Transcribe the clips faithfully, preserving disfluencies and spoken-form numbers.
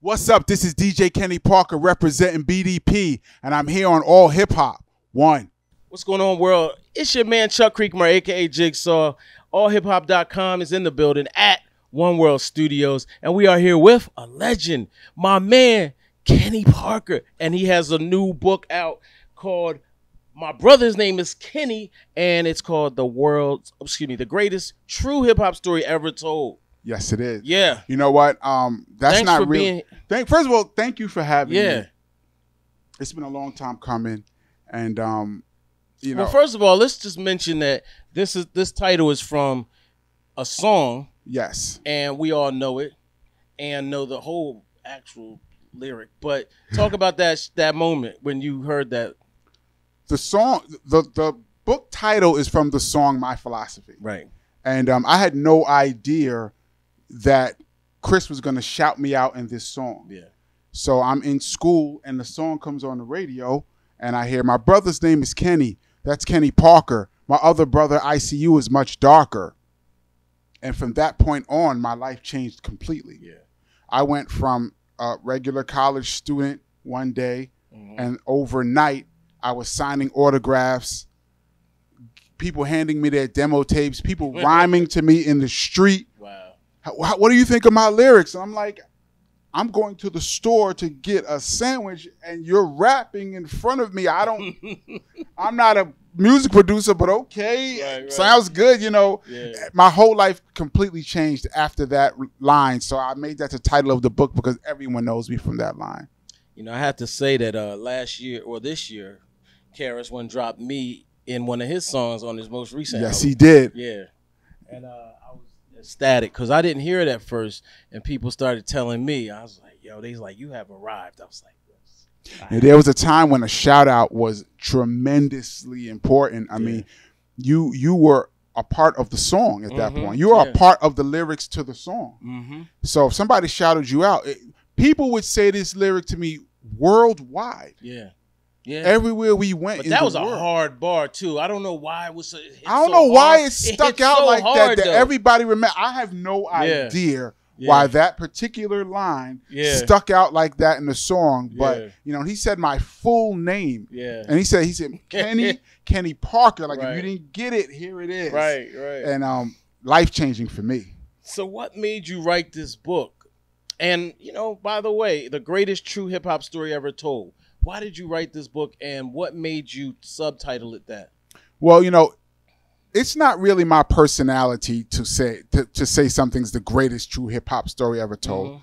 What's up? This is D J Kenny Parker representing B D P, and I'm here on All Hip Hop One. What's going on, world? It's your man Chuck Creekmur, aka Jigsaw. all hip hop dot com is in the building at One World Studios, and we are here with a legend, my man Kenny Parker, and he has a new book out called My Brother's Name Is Kenny, and it's called The World's, excuse me, The Greatest True Hip Hop Story Ever Told. Yes, it is. Yeah. You know what? Um, that's Thanks not for real. Being... Thank, first of all, thank you for having yeah. me. It's been a long time coming, and um, you know. Well, first of all, let's just mention that this is this title is from a song. Yes. And we all know it, and know the whole actual lyric. But talk about that that moment when you heard that. The song, the the book title is from the song My Philosophy. Right. And um, I had no idea that Chris was going to shout me out in this song. Yeah. So I'm in school and the song comes on the radio and I hear my brother's name is Kenny. That's Kenny Parker. My other brother, I C U, is much darker. And from that point on, my life changed completely. Yeah. I went from a regular college student one day mm-hmm. and overnight I was signing autographs, people handing me their demo tapes, people rhyming to me in the street. Wow. What do you think of my lyrics? And I'm like, I'm going to the store to get a sandwich and you're rapping in front of me. I don't, I'm not a music producer, but okay. Right, right. Sounds good. You know, yeah. My whole life completely changed after that line. So I made that the title of the book because everyone knows me from that line. You know, I have to say that uh, last year or this year, K R S One dropped me in one of his songs on his most recent yes album. He did, yeah. And uh I was ecstatic because I didn't hear it at first, and people started telling me. I was like, yo, they's like, you have arrived. I was like, yes. And there was a time when a shout out was tremendously important. I yeah. mean, you you were a part of the song at mm-hmm. that point. You are yeah. a part of the lyrics to the song. Mm-hmm. So if somebody shouted you out, it, people would say this lyric to me worldwide. Yeah. Yeah. Everywhere we went, but that was a hard bar too. I don't know why it was. So, I don't so know why hard. it stuck it out so like hard, that. That though. Everybody remember. I have no yeah. idea yeah. why that particular line yeah. stuck out like that in the song. But yeah. you know, he said my full name. Yeah, and he said he said Kenny Kenny Parker. Like right. if you didn't get it, here it is. Right, right. And um, life changing for me. So what made you write this book? And you know, by the way, the greatest true hip hop story ever told. Why did you write this book and what made you subtitle it that? Well, you know, it's not really my personality to say to, to say something's the greatest true hip hop story ever told. Mm-hmm.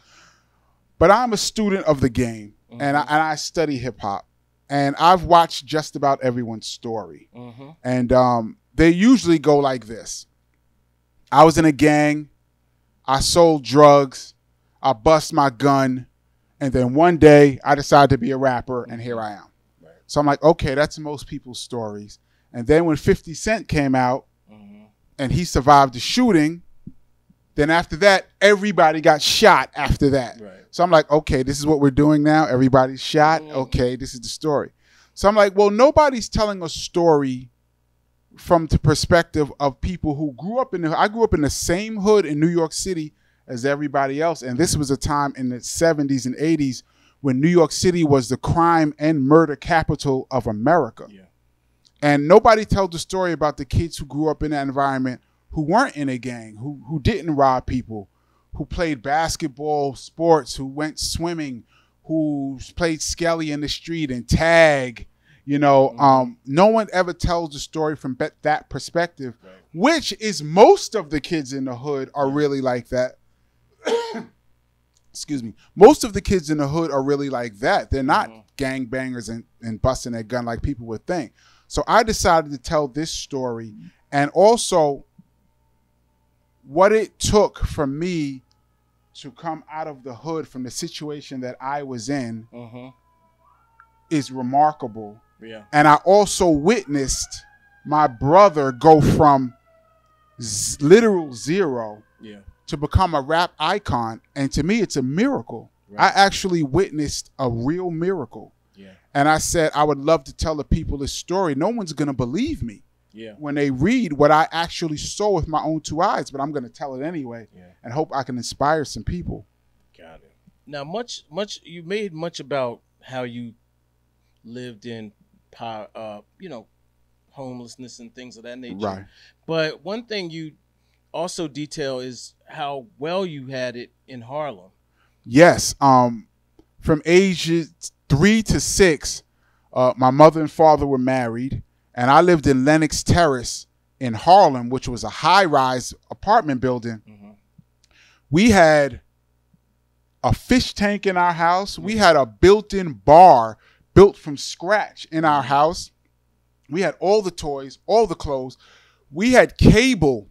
But I'm a student of the game mm-hmm. and, I, and I study hip hop and I've watched just about everyone's story. Mm-hmm. And um, they usually go like this. I was in a gang. I sold drugs. I bust my gun. And then one day I decided to be a rapper and here I am. Right. So I'm like, okay, that's most people's stories. And then when fifty Cent came out mm-hmm. and he survived the shooting, then after that, everybody got shot after that. Right. So I'm like, okay, this is what we're doing now. Everybody's shot. Mm-hmm. Okay, this is the story. So I'm like, well, nobody's telling a story from the perspective of people who grew up in the, I grew up in the same hood in New York City as everybody else. And this was a time in the seventies and eighties when New York City was the crime and murder capital of America. Yeah. And nobody told the story about the kids who grew up in that environment, who weren't in a gang, who, who didn't rob people, who played basketball, sports, who went swimming, who played skelly in the street and tag. You know, mm-hmm. um, no one ever tells the story from that perspective, right. which is most of the kids in the hood are really like that. Excuse me. Most of the kids in the hood are really like that. They're not mm-hmm. gangbangers and, and busting their gun like people would think. So I decided to tell this story mm-hmm. and also what it took for me to come out of the hood from the situation that I was in mm-hmm. is remarkable. Yeah. And I also witnessed my brother go from z- literal zero yeah. to become a rap icon. And to me, it's a miracle. Right. I actually witnessed a real miracle. Yeah. And I said, I would love to tell the people this story. No one's going to believe me yeah. when they read what I actually saw with my own two eyes, but I'm going to tell it anyway yeah. and hope I can inspire some people. Got it. Now, much, much you made much about how you lived in, uh, you know, homelessness and things of that nature. Right. But one thing you also detail is how well you had it in Harlem. Yes. Um, from ages three to six, uh, my mother and father were married, and I lived in Lenox Terrace in Harlem, which was a high-rise apartment building. Mm-hmm. We had a fish tank in our house. We had a built-in bar built from scratch in our house. We had all the toys, all the clothes. We had cable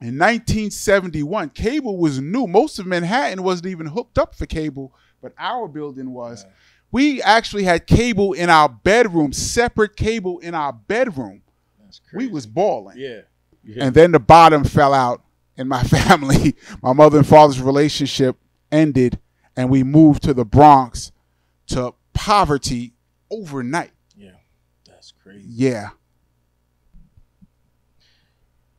in nineteen seventy-one. Cable was new. Most of Manhattan wasn't even hooked up for cable, but our building was. Yeah. We actually had cable in our bedroom, separate cable in our bedroom. That's crazy. We was balling. Yeah. Yeah. And then the bottom fell out in my family. My mother and father's relationship ended, and we moved to the Bronx to poverty overnight. Yeah, that's crazy. Yeah.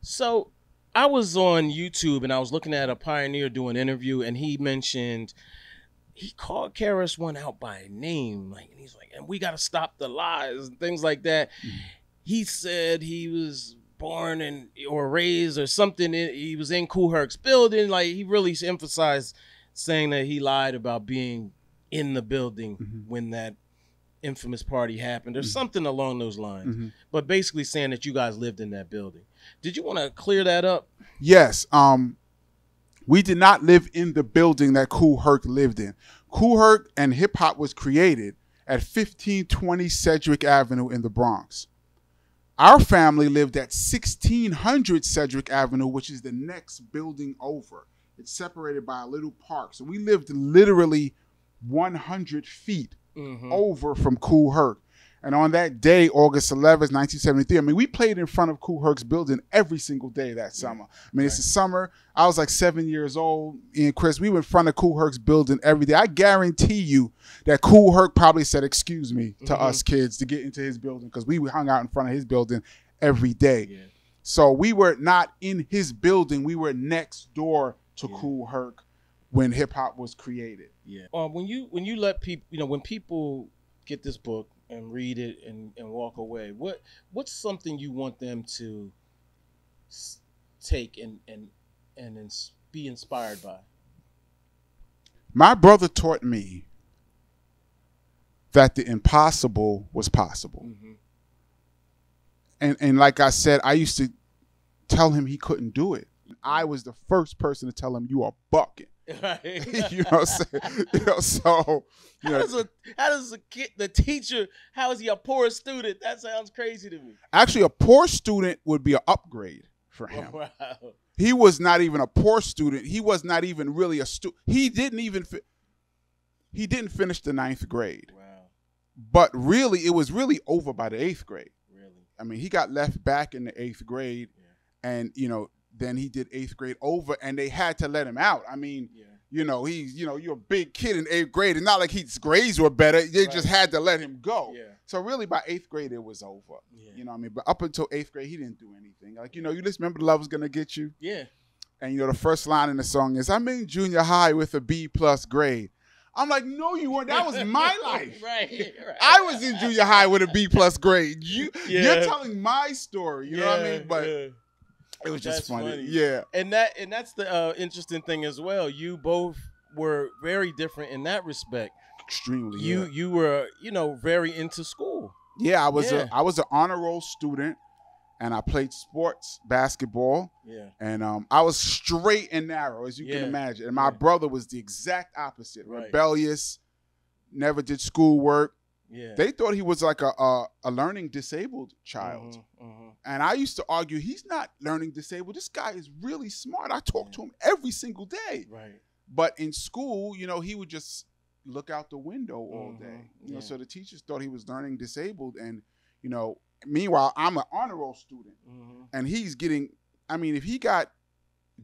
So I was on YouTube, and I was looking at a pioneer do an interview, and he mentioned he called K R S One out by name, like, and he's like, and we got to stop the lies and things like that. Mm. He said he was born and or raised or something. He was in Kool Herc's building. Like, he really emphasized saying that he lied about being in the building mm-hmm. when that infamous party happened. There's mm-hmm. something along those lines, mm-hmm. but basically saying that you guys lived in that building. Did you want to clear that up? Yes. Um, we did not live in the building that Kool Herc lived in. Kool Herc and hip hop was created at fifteen twenty Sedgwick Avenue in the Bronx. Our family lived at sixteen hundred Sedgwick Avenue, which is the next building over. It's separated by a little park. So we lived literally one hundred feet mm-hmm. over from Kool Herc. And on that day, August eleventh, nineteen seventy-three, I mean, we played in front of Kool Herc's building every single day that summer. I mean, right. It's the summer. I was like seven years old. And Chris, we were in front of Kool Herc's building every day. I guarantee you that Kool Herc probably said, excuse me, to mm-hmm. us kids to get into his building, because we hung out in front of his building every day. Yeah. So we were not in his building. We were next door to yeah. Kool Herc when hip hop was created. Yeah. Um, when you when you let people, you know, when people get this book and read it and, and walk away, what what's something you want them to take and and and ins be inspired by? My brother taught me that the impossible was possible. Mm-hmm. And and like I said, I used to tell him he couldn't do it. I was the first person to tell him, you are bucking. Right. You know what I'm saying? You know, so you how, know, does a, how does a kid, the teacher, how is he a poor student? That sounds crazy to me. Actually, a poor student would be an upgrade for him. Oh, wow. He was not even a poor student. He was not even really a student. He didn't even he didn't finish the ninth grade. Wow. But really, it was really over by the eighth grade. Really? I mean, he got left back in the eighth grade, yeah. and you know. Then he did eighth grade over, and they had to let him out. I mean, yeah. you know, he's, you know, you're a big kid in eighth grade. It's not like his grades were better. They right. just had to let him go. Yeah. So really, by eighth grade, it was over. Yeah. You know what I mean? But up until eighth grade, he didn't do anything. Like, you know, you just remember "Love Is Gonna Get You." Yeah. And, you know, the first line in the song is, I'm in junior high with a B-plus grade. I'm like, no, you weren't. That was my life. Right, right. I was in junior high with a B-plus grade. You, yeah. You're telling my story. You yeah, know what I mean? But. Yeah. It was just funny. funny, yeah. And that and that's the uh, interesting thing as well. You both were very different in that respect. Extremely. You yeah. you were you know very into school. Yeah, I was yeah. a I was an honor roll student, and I played sports, basketball. Yeah. And um, I was straight and narrow, as you yeah. can imagine. And my yeah. brother was the exact opposite. Right. Rebellious, never did schoolwork. Yeah. They thought he was like a a, a learning disabled child. Uh-huh, uh-huh. And I used to argue, he's not learning disabled. This guy is really smart. I talk yeah. to him every single day. Right. But in school, you know, he would just look out the window uh-huh. all day. You yeah. know, so the teachers thought he was learning disabled. And, you know, meanwhile, I'm an honor roll student. Uh-huh. And he's getting, I mean, if he got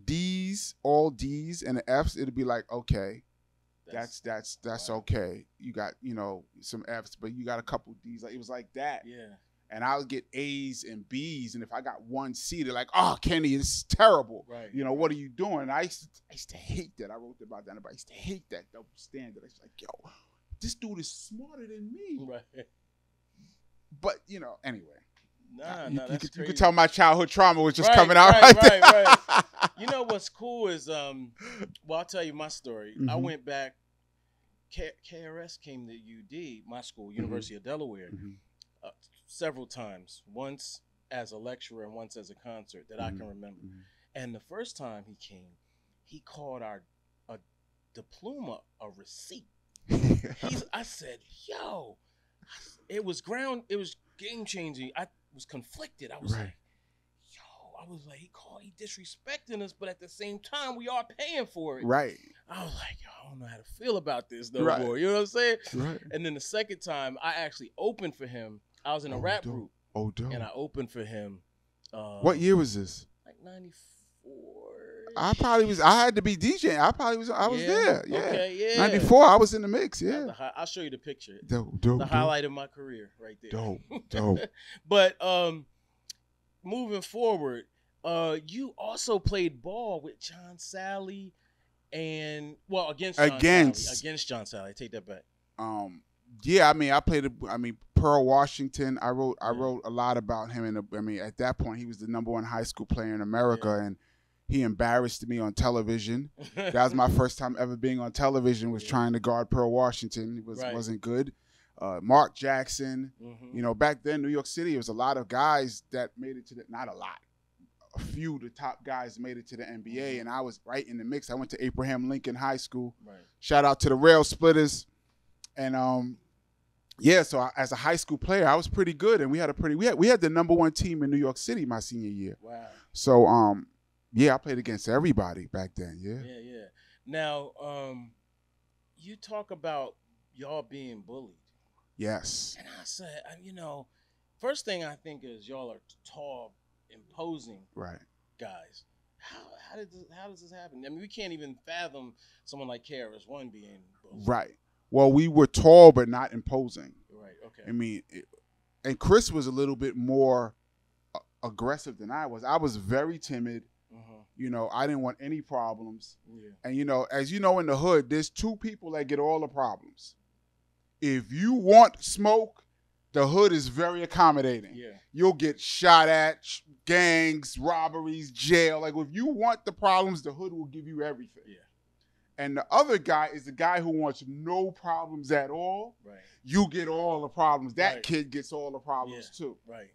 D's, all D's and F's, it'd be like, okay. That's that's that's wow. okay. You got you know some F's, but you got a couple D's. Like it was like that. Yeah. and I would get A's and B's, and if I got one C, they're like, "Oh, Kenny, it's terrible. Right. You know, what are you doing?" And I used to, I used to hate that. I wrote about that. I used to hate that double standard. I was like, "Yo, this dude is smarter than me." Right. But you know, anyway. Nah, you, nah, you, that's could, crazy. You could tell my childhood trauma was just right, coming out. Right, right, right, right. You know what's cool is, um, well, I'll tell you my story. Mm-hmm. I went back. K KRS came to U D, my school, University mm-hmm. of Delaware, mm-hmm. uh, several times. Once as a lecturer and once as a concert that mm-hmm. I can remember. Mm-hmm. And the first time he came, he called our a diploma a receipt. He's, I said, "Yo, it was ground. It was game changing." I was conflicted. I was right. like, yo, I was like, he called, he disrespecting us, but at the same time, we are paying for it. Right. I was like, yo, I don't know how to feel about this no right. more. You know what I'm saying? Right. And then the second time, I actually opened for him. I was in a oh, rap dope. group. Oh, dope. And I opened for him. Um, what year was this? Like ninety-four. I probably was, I had to be DJing. I probably was, I was yeah. there. Yeah. Okay, yeah. ninety-four, I was in the mix. Yeah. The, I'll show you the picture. Dope, dope, the highlight dope. of my career right there. Dope, dope. But um, moving forward, uh, you also played ball with John Sally and, well, against John against. Sally. Against John Sally. Take that back. Um, yeah, I mean, I played, I mean, Pearl Washington. I wrote, I yeah. wrote a lot about him. And I mean, at that point, he was the number one high school player in America. Yeah. And he embarrassed me on television. That was my first time ever being on television, was yeah. trying to guard Pearl Washington. It was, right. wasn't good. Uh, Mark Jackson. Mm-hmm. You know, back then, New York City, it was a lot of guys that made it to the, not a lot, a few of the top guys made it to the N B A, mm-hmm. and I was right in the mix. I went to Abraham Lincoln High School. Right. Shout out to the Rail Splitters. And, um, yeah, so I, as a high school player, I was pretty good, and we had a pretty, we had, we had the number one team in New York City my senior year. Wow. So, um, yeah, I played against everybody back then, yeah. Yeah, yeah. Now, um, you talk about y'all being bullied. Yes. And I said, you know, first thing I think is y'all are tall, imposing right. guys. How, how, did this, how does this happen? I mean, we can't even fathom someone like K R S One being bullied. Right. Well, we were tall but not imposing. Right, okay. I mean, it, and Chris was a little bit more aggressive than I was. I was very timid. Uh-huh. You know, I didn't want any problems. Yeah. And, you know, as you know, in the hood, there's two people that get all the problems. If you want smoke, the hood is very accommodating. Yeah. You'll get shot at, gangs, robberies, jail. Like, if you want the problems, the hood will give you everything. Yeah. And the other guy is the guy who wants no problems at all. Right. You get all the problems. That right. kid gets all the problems, yeah. too. Right.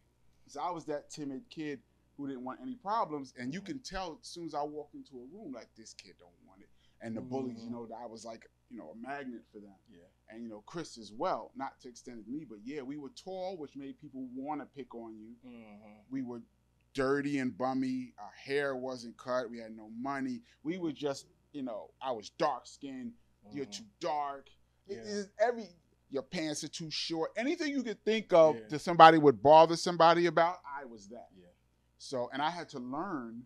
So I was that timid kid who didn't want any problems, and you can tell as soon as I walked into a room, like, this kid don't want it. And the mm-hmm. bullies, you know, I was like, you know, a magnet for them. Yeah. And, you know, Chris as well, not to extend it to me, but yeah, we were tall, which made people want to pick on you. Mm-hmm. We were dirty and bummy. Our hair wasn't cut. We had no money. We were just, you know, I was dark-skinned. Mm-hmm. You're too dark. Yeah. It is every... Your pants are too short. Anything you could think of yeah. that somebody would bother somebody about, I was that. Yeah. So, and I had to learn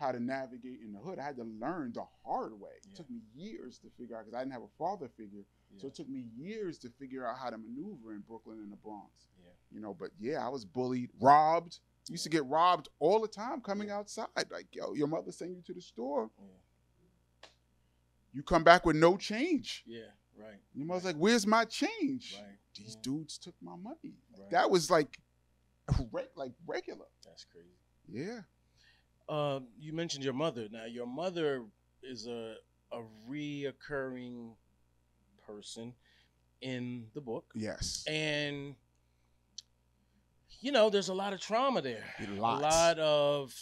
how to navigate in the hood. I had to learn the hard way. Yeah. It took me years to figure out, because I didn't have a father figure. Yeah. So it took me years to figure out how to maneuver in Brooklyn and the Bronx. Yeah. You know, but yeah, I was bullied, robbed. Yeah. Used to get robbed all the time coming yeah. outside. Like, yo, your mother sent you to the store. Yeah. You come back with no change. Yeah, right. Your mother's right. like, where's my change? Right. These yeah. dudes took my money. Right. That was like, like regular. That's crazy. Yeah. Uh, you mentioned your mother. Now, your mother is a a reoccurring person in the book. Yes. And you know, there's a lot of trauma there. Lots. A lot of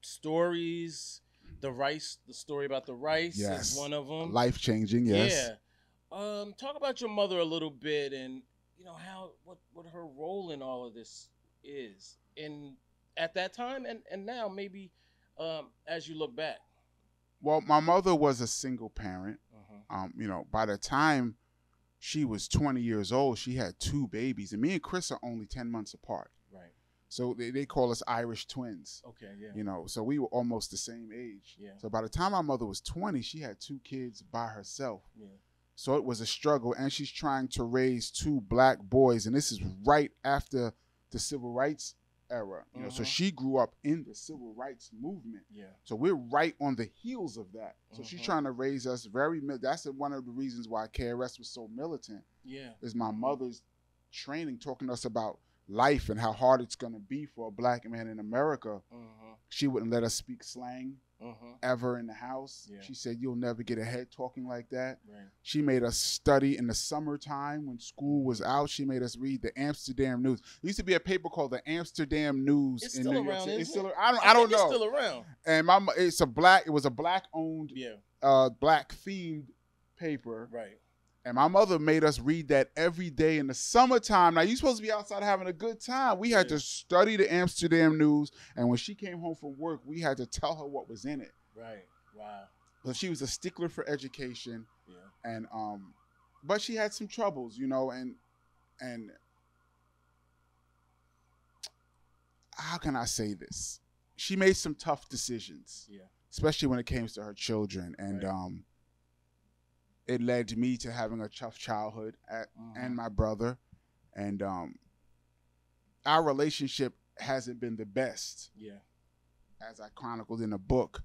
stories. The rice, the story about the rice yes. is one of them. Life changing. Yes. Yeah. Um, talk about your mother a little bit, and you know how what what her role in all of this is in at that time and and now maybe um as you look back. Well, my mother was a single parent. Uh-huh. Um you know, by the time she was twenty years old, she had two babies, and me and Chris are only ten months apart. Right. So they, they call us Irish twins. Okay. Yeah. You know, so we were almost the same age. Yeah. So by the time my mother was twenty, she had two kids by herself. Yeah. So it was a struggle, and she's trying to raise two black boys, and this is right after the civil rights era. You know, mm-hmm. so she grew up in the civil rights movement. Yeah. So we're right on the heels of that. So mm-hmm. she's trying to raise us very. That's one of the reasons why K R S was so militant. Yeah. Is my mother's training talking to us about life and how hard it's going to be for a black man in America. Uh-huh. She wouldn't let us speak slang uh-huh. ever in the house. Yeah. She said, you'll never get ahead talking like that. Right. She made us study in the summertime when school was out. She made us read the Amsterdam News. There used to be a paper called the Amsterdam News. It's in still New around, York. It's still, I don't, I I don't know. It's still around. And my, it's a black, it was a black owned, yeah. uh, black themed paper. Right. And my mother made us read that every day in the summertime. Now, you're supposed to be outside having a good time. We had yeah. to study the Amsterdam News. And when she came home from work, we had to tell her what was in it. Right. Wow. So she was a stickler for education. Yeah. And, um, but she had some troubles, you know, and, and how can I say this? She made some tough decisions. Yeah. Especially when it came to her children. And, right. um, it led me to having a tough childhood at, uh-huh. and my brother. And um, our relationship hasn't been the best. Yeah. As I chronicled in a book.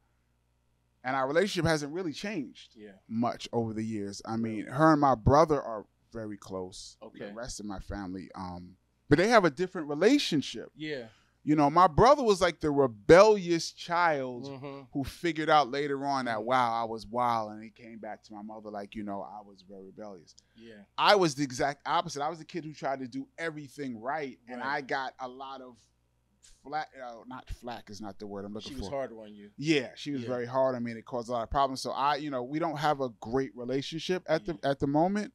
And our relationship hasn't really changed yeah. much over the years. I mean, really? Her and my brother are very close. Okay. The rest of my family. Um, but they have a different relationship. Yeah. You know, my brother was like the rebellious child mm-hmm. who figured out later on that, wow, I was wild. And he came back to my mother like, you know, I was very rebellious. Yeah. I was the exact opposite. I was the kid who tried to do everything right. And right. I got a lot of flack. Uh, not flack is not the word I'm looking for. She was for. hard on you. Yeah. She was yeah. very hard on me. And it caused a lot of problems. So, I, you know, we don't have a great relationship at yeah. the at the moment.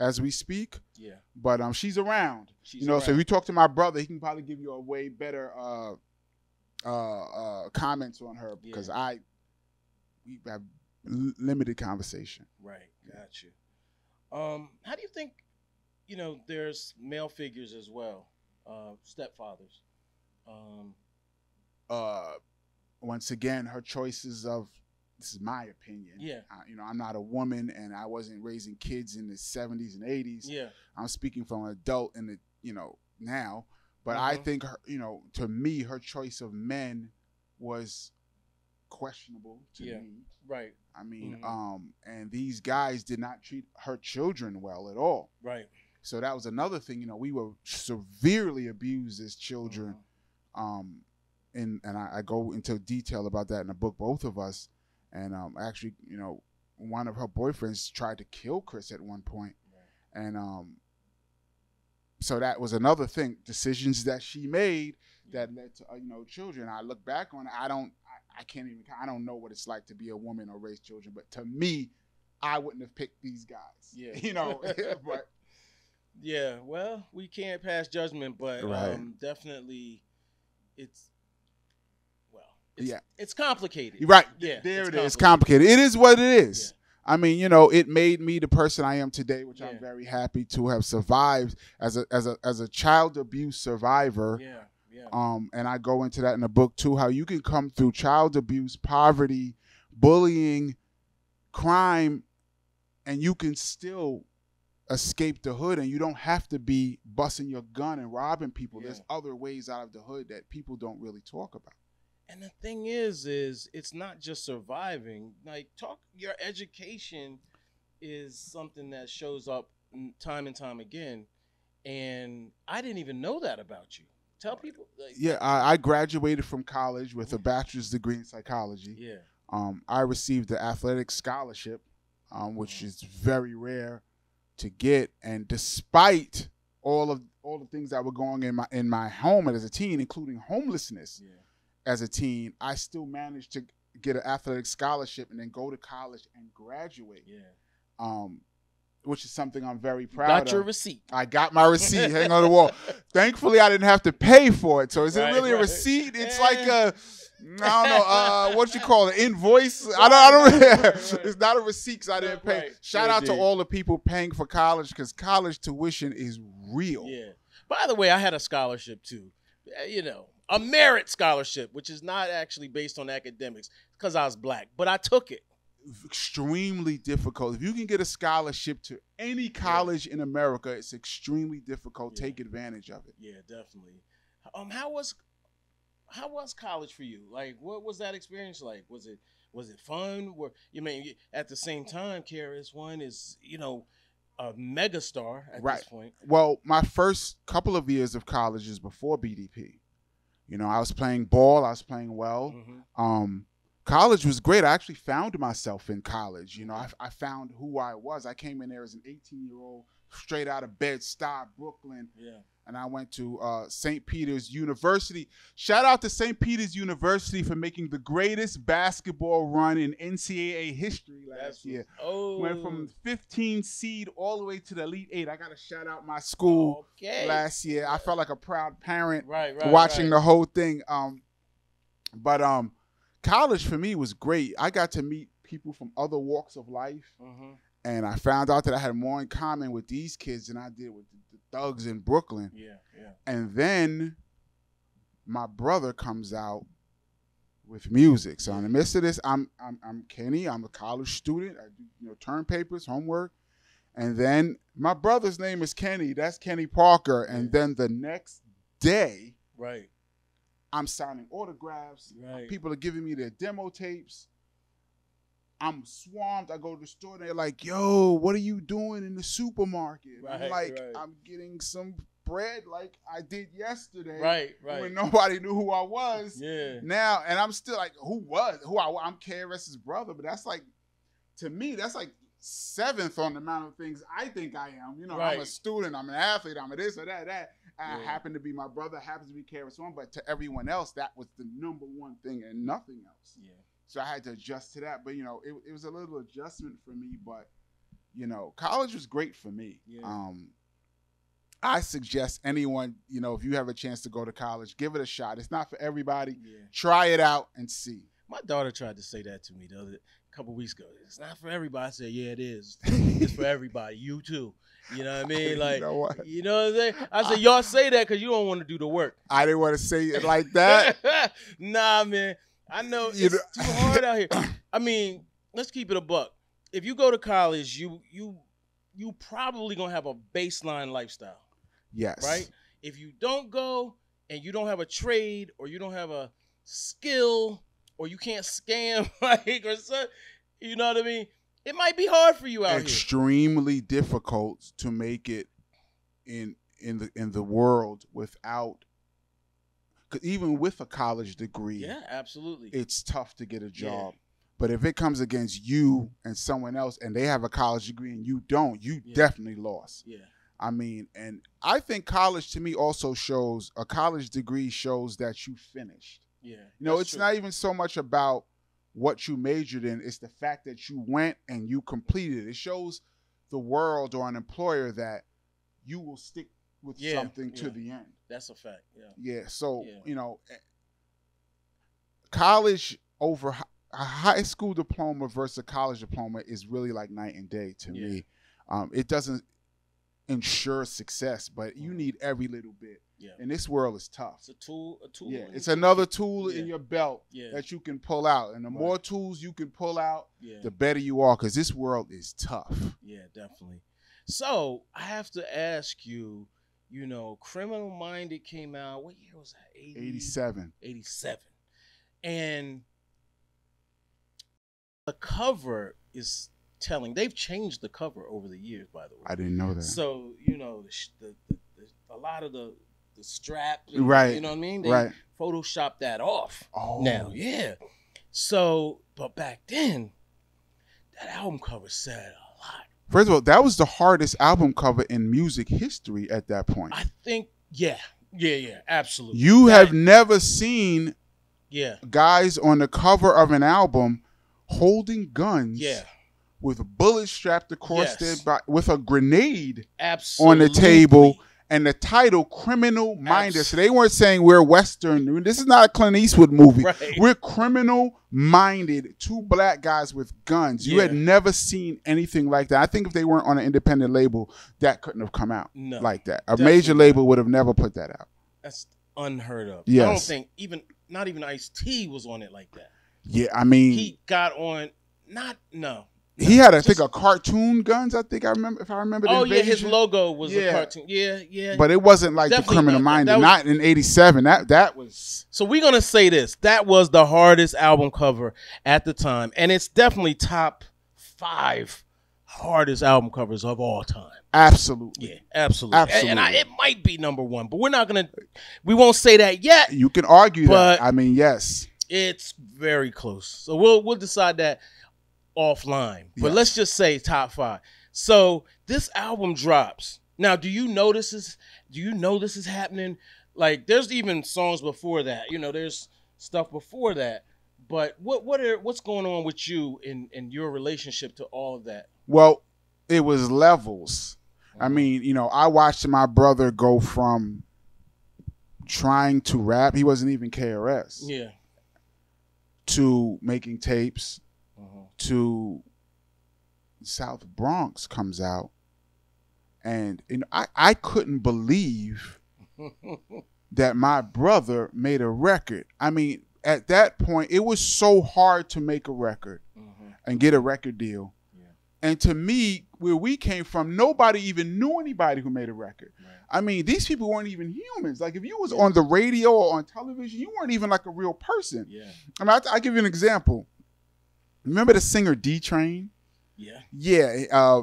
As we speak, yeah, but um, she's around. She's you know, around. So if you talk to my brother, he can probably give you a way better uh, uh, uh, comments on her because yeah. I we have limited conversation. Right, got yeah. you. Um, how do you think? You know, there's male figures as well, uh, stepfathers. Um, uh, once again, her choices of. This is my opinion. Yeah. I, you know, I'm not a woman and I wasn't raising kids in the seventies and eighties. Yeah. I'm speaking from an adult in the, you know, now. But mm-hmm. I think, her, you know, to me, her choice of men was questionable to yeah. me. Right. I mean, mm-hmm. um, and these guys did not treat her children well at all. Right. So that was another thing. You know, we were severely abused as children. Mm-hmm. Um, and and I, I go into detail about that in the book, both of us. And um, actually, you know, one of her boyfriends tried to kill Chris at one point. Right. And um, so that was another thing, decisions that she made that led to, uh, you know, children. I look back on it. I don't, I, I can't even, I don't know what it's like to be a woman or raise children. But to me, I wouldn't have picked these guys. Yeah. You know, but. Yeah, well, we can't pass judgment, but right. um, definitely it's. It's, yeah, it's complicated. Right. Yeah, there it is. It's complicated. It is what it is. Yeah. I mean, you know, it made me the person I am today, which yeah. I'm very happy to have survived as a as a as a child abuse survivor. Yeah. Yeah. Um, and I go into that in the book too, how you can come through child abuse, poverty, bullying, crime, and you can still escape the hood, and you don't have to be busting your gun and robbing people. Yeah. There's other ways out of the hood that people don't really talk about. And the thing is, is it's not just surviving. Like, talk, your education is something that shows up time and time again. And I didn't even know that about you. Tell people. Like, yeah, I, I graduated from college with a bachelor's degree in psychology. Yeah. Um, I received the athletic scholarship, um, which is very rare to get. And despite all of all the things that were going in my in my home as a teen, including homelessness. Yeah. As a teen, I still managed to get an athletic scholarship and then go to college and graduate. Yeah. Um, which is something I'm very proud of. Got your receipt. I got my receipt hanging on the wall. Thankfully, I didn't have to pay for it. So is right, it really right. a receipt? It's yeah. like a, I don't know, uh, what you call it, invoice? I don't, I don't right, right. It's not a receipt because I didn't pay. Right. Shout sure out did. to all the people paying for college because college tuition is real. Yeah. By the way, I had a scholarship too, you know. A merit scholarship, which is not actually based on academics because I was black, but I took it. extremely difficult. If you can get a scholarship to any college yeah. in America, it's extremely difficult. Yeah. Take advantage of it. Yeah, definitely. Um, how was how was college for you? Like, what was that experience like? Was it was it fun? Were you I mean at the same time, K R S-One is you know a megastar at right. this point. Well, my first couple of years of college is before B D P. You know, I was playing ball. I was playing well. Mm-hmm. Um. College was great. I actually found myself in college. You know, I, I found who I was. I came in there as an eighteen-year-old, straight out of Bed-Stuy, Brooklyn. Yeah. And I went to uh, Saint Peter's University. Shout out to Saint Peter's University for making the greatest basketball run in N C double A history last That's year. Oh. Went from fifteen seed all the way to the Elite Eight. I got to shout out my school okay. last year. I felt like a proud parent right, right, watching right. the whole thing. Um, but um. College for me was great. I got to meet people from other walks of life, mm-hmm. and I found out that I had more in common with these kids than I did with the thugs in Brooklyn. Yeah, yeah. And then my brother comes out with music. So in the midst of this, I'm I'm, I'm Kenny. I'm a college student. I do you know term papers, homework, and then my brother's name is Kenny. That's Kenny Parker. And then the next day, right. I'm signing autographs. Right. People are giving me their demo tapes. I'm swamped. I go to the store. And they're like, "Yo, what are you doing in the supermarket?" Right, I'm like, right. "I'm getting some bread, like I did yesterday." Right, right. When nobody knew who I was. Yeah. Now, and I'm still like, "Who was? Who I? I'm K R S's brother." But that's like, to me, that's like seventh on the amount of things I think I am. You know, right. I'm a student. I'm an athlete. I'm a this or that, that. I yeah. happen to be my brother, happens to be K R S-One, but to everyone else, that was the number one thing and nothing else. Yeah. So I had to adjust to that. But, you know, it, it was a little adjustment for me. But, you know, college was great for me. Yeah. Um, I suggest anyone, you know, if you have a chance to go to college, give it a shot. It's not for everybody. Yeah. Try it out and see. My daughter tried to say that to me the other a couple weeks ago. It's not for everybody. I said, yeah, it is. It's for everybody. You too. You know what I mean? Like, you know what, you know what I'm saying? I said, y'all say that because you don't want to do the work. I didn't want to say it like that. Nah, man. I know you it's know. too hard out here. I mean, let's keep it a buck. If you go to college, you you you probably gonna have a baseline lifestyle. Yes. Right? If you don't go and you don't have a trade or you don't have a skill or you can't scam, like or something, you know what I mean? It might be hard for you out Extremely here. Extremely difficult to make it in in the in the world without, 'cause even with a college degree. Yeah, absolutely. It's tough to get a job. Yeah. But if it comes against you and someone else, and they have a college degree and you don't, you yeah. definitely lost. Yeah. I mean, and I think college to me also shows a college degree shows that you finished. Yeah. You know, it's true. Not even so much about what you majored in, is the fact that you went and you completed it. It shows the world or an employer that you will stick with yeah, something yeah. to the end. That's a fact. Yeah. Yeah. So, yeah. you know, college over a high school diploma versus a college diploma is really like night and day to yeah. me. Um, it doesn't ensure success, but you need every little bit. Yeah. And this world is tough. It's a tool. A tool. Yeah. It's another tool yeah. in your belt yeah. that you can pull out. And the right. more tools you can pull out, yeah. the better you are, because this world is tough. Yeah, definitely. So I have to ask you, you know, Criminal Minded came out. What year was that? eighty, eighty-seven. eighty-seven. And the cover is telling. They've changed the cover over the years, by the way. I didn't know that. So, you know, the, the, the, a lot of the... the strap, and, right? You know what I mean? They right. Photoshop that off oh. now, yeah. So, but back then, that album cover said a lot. First of all, that was the hardest album cover in music history at that point. I think, yeah, yeah, yeah, absolutely. You that, have never seen, yeah, guys on the cover of an album holding guns, yeah. with bullets strapped across yes. their body, with a grenade, absolutely. On the table. And the title, Criminal Minded. So they weren't saying we're Western. This is not a Clint Eastwood movie. Right. We're criminal minded. Two black guys with guns. Yeah. You had never seen anything like that. I think if they weren't on an independent label, that couldn't have come out no, like that. A major label would have never put that out. That's unheard of. Yes. I don't think even, not even Ice-T was on it like that. Yeah, I mean. He got on Not no. no he had, I just, think, a cartoon guns. I think I remember if I remember. The oh invasion. yeah, his logo was yeah. a cartoon. Yeah, yeah. But it wasn't like Definitely the Criminal Minded. Was, not in eighty-seven. That that was. So we're gonna say this. That was the hardest album cover at the time, and it's definitely top five hardest album covers of all time. Absolutely. Yeah, absolutely. absolutely. And I, it might be number one, but we're not gonna. We won't say that yet. You can argue that. I mean, yes. It's very close. So we'll we'll decide that offline. But yes. let's just say top five. So this album drops. Now, do you know this is do you know this is happening? Like, there's even songs before that. You know, there's stuff before that. But what what are what's going on with you in, in your relationship to all of that? Well, it was levels. I mean, you know, I watched my brother go from trying to rap. He wasn't even K R S. Yeah. To making tapes, uh-huh. to South Bronx comes out. And you know, I, I couldn't believe that my brother made a record. I mean, at that point, it was so hard to make a record uh-huh. and get a record deal. Yeah. And to me, where we came from, nobody even knew anybody who made a record. Right. I mean, these people weren't even humans. Like, if you was yeah. on the radio or on television, you weren't even like a real person. Yeah. I mean, I'll give you an example. Remember the singer D Train? Yeah. Yeah. Uh,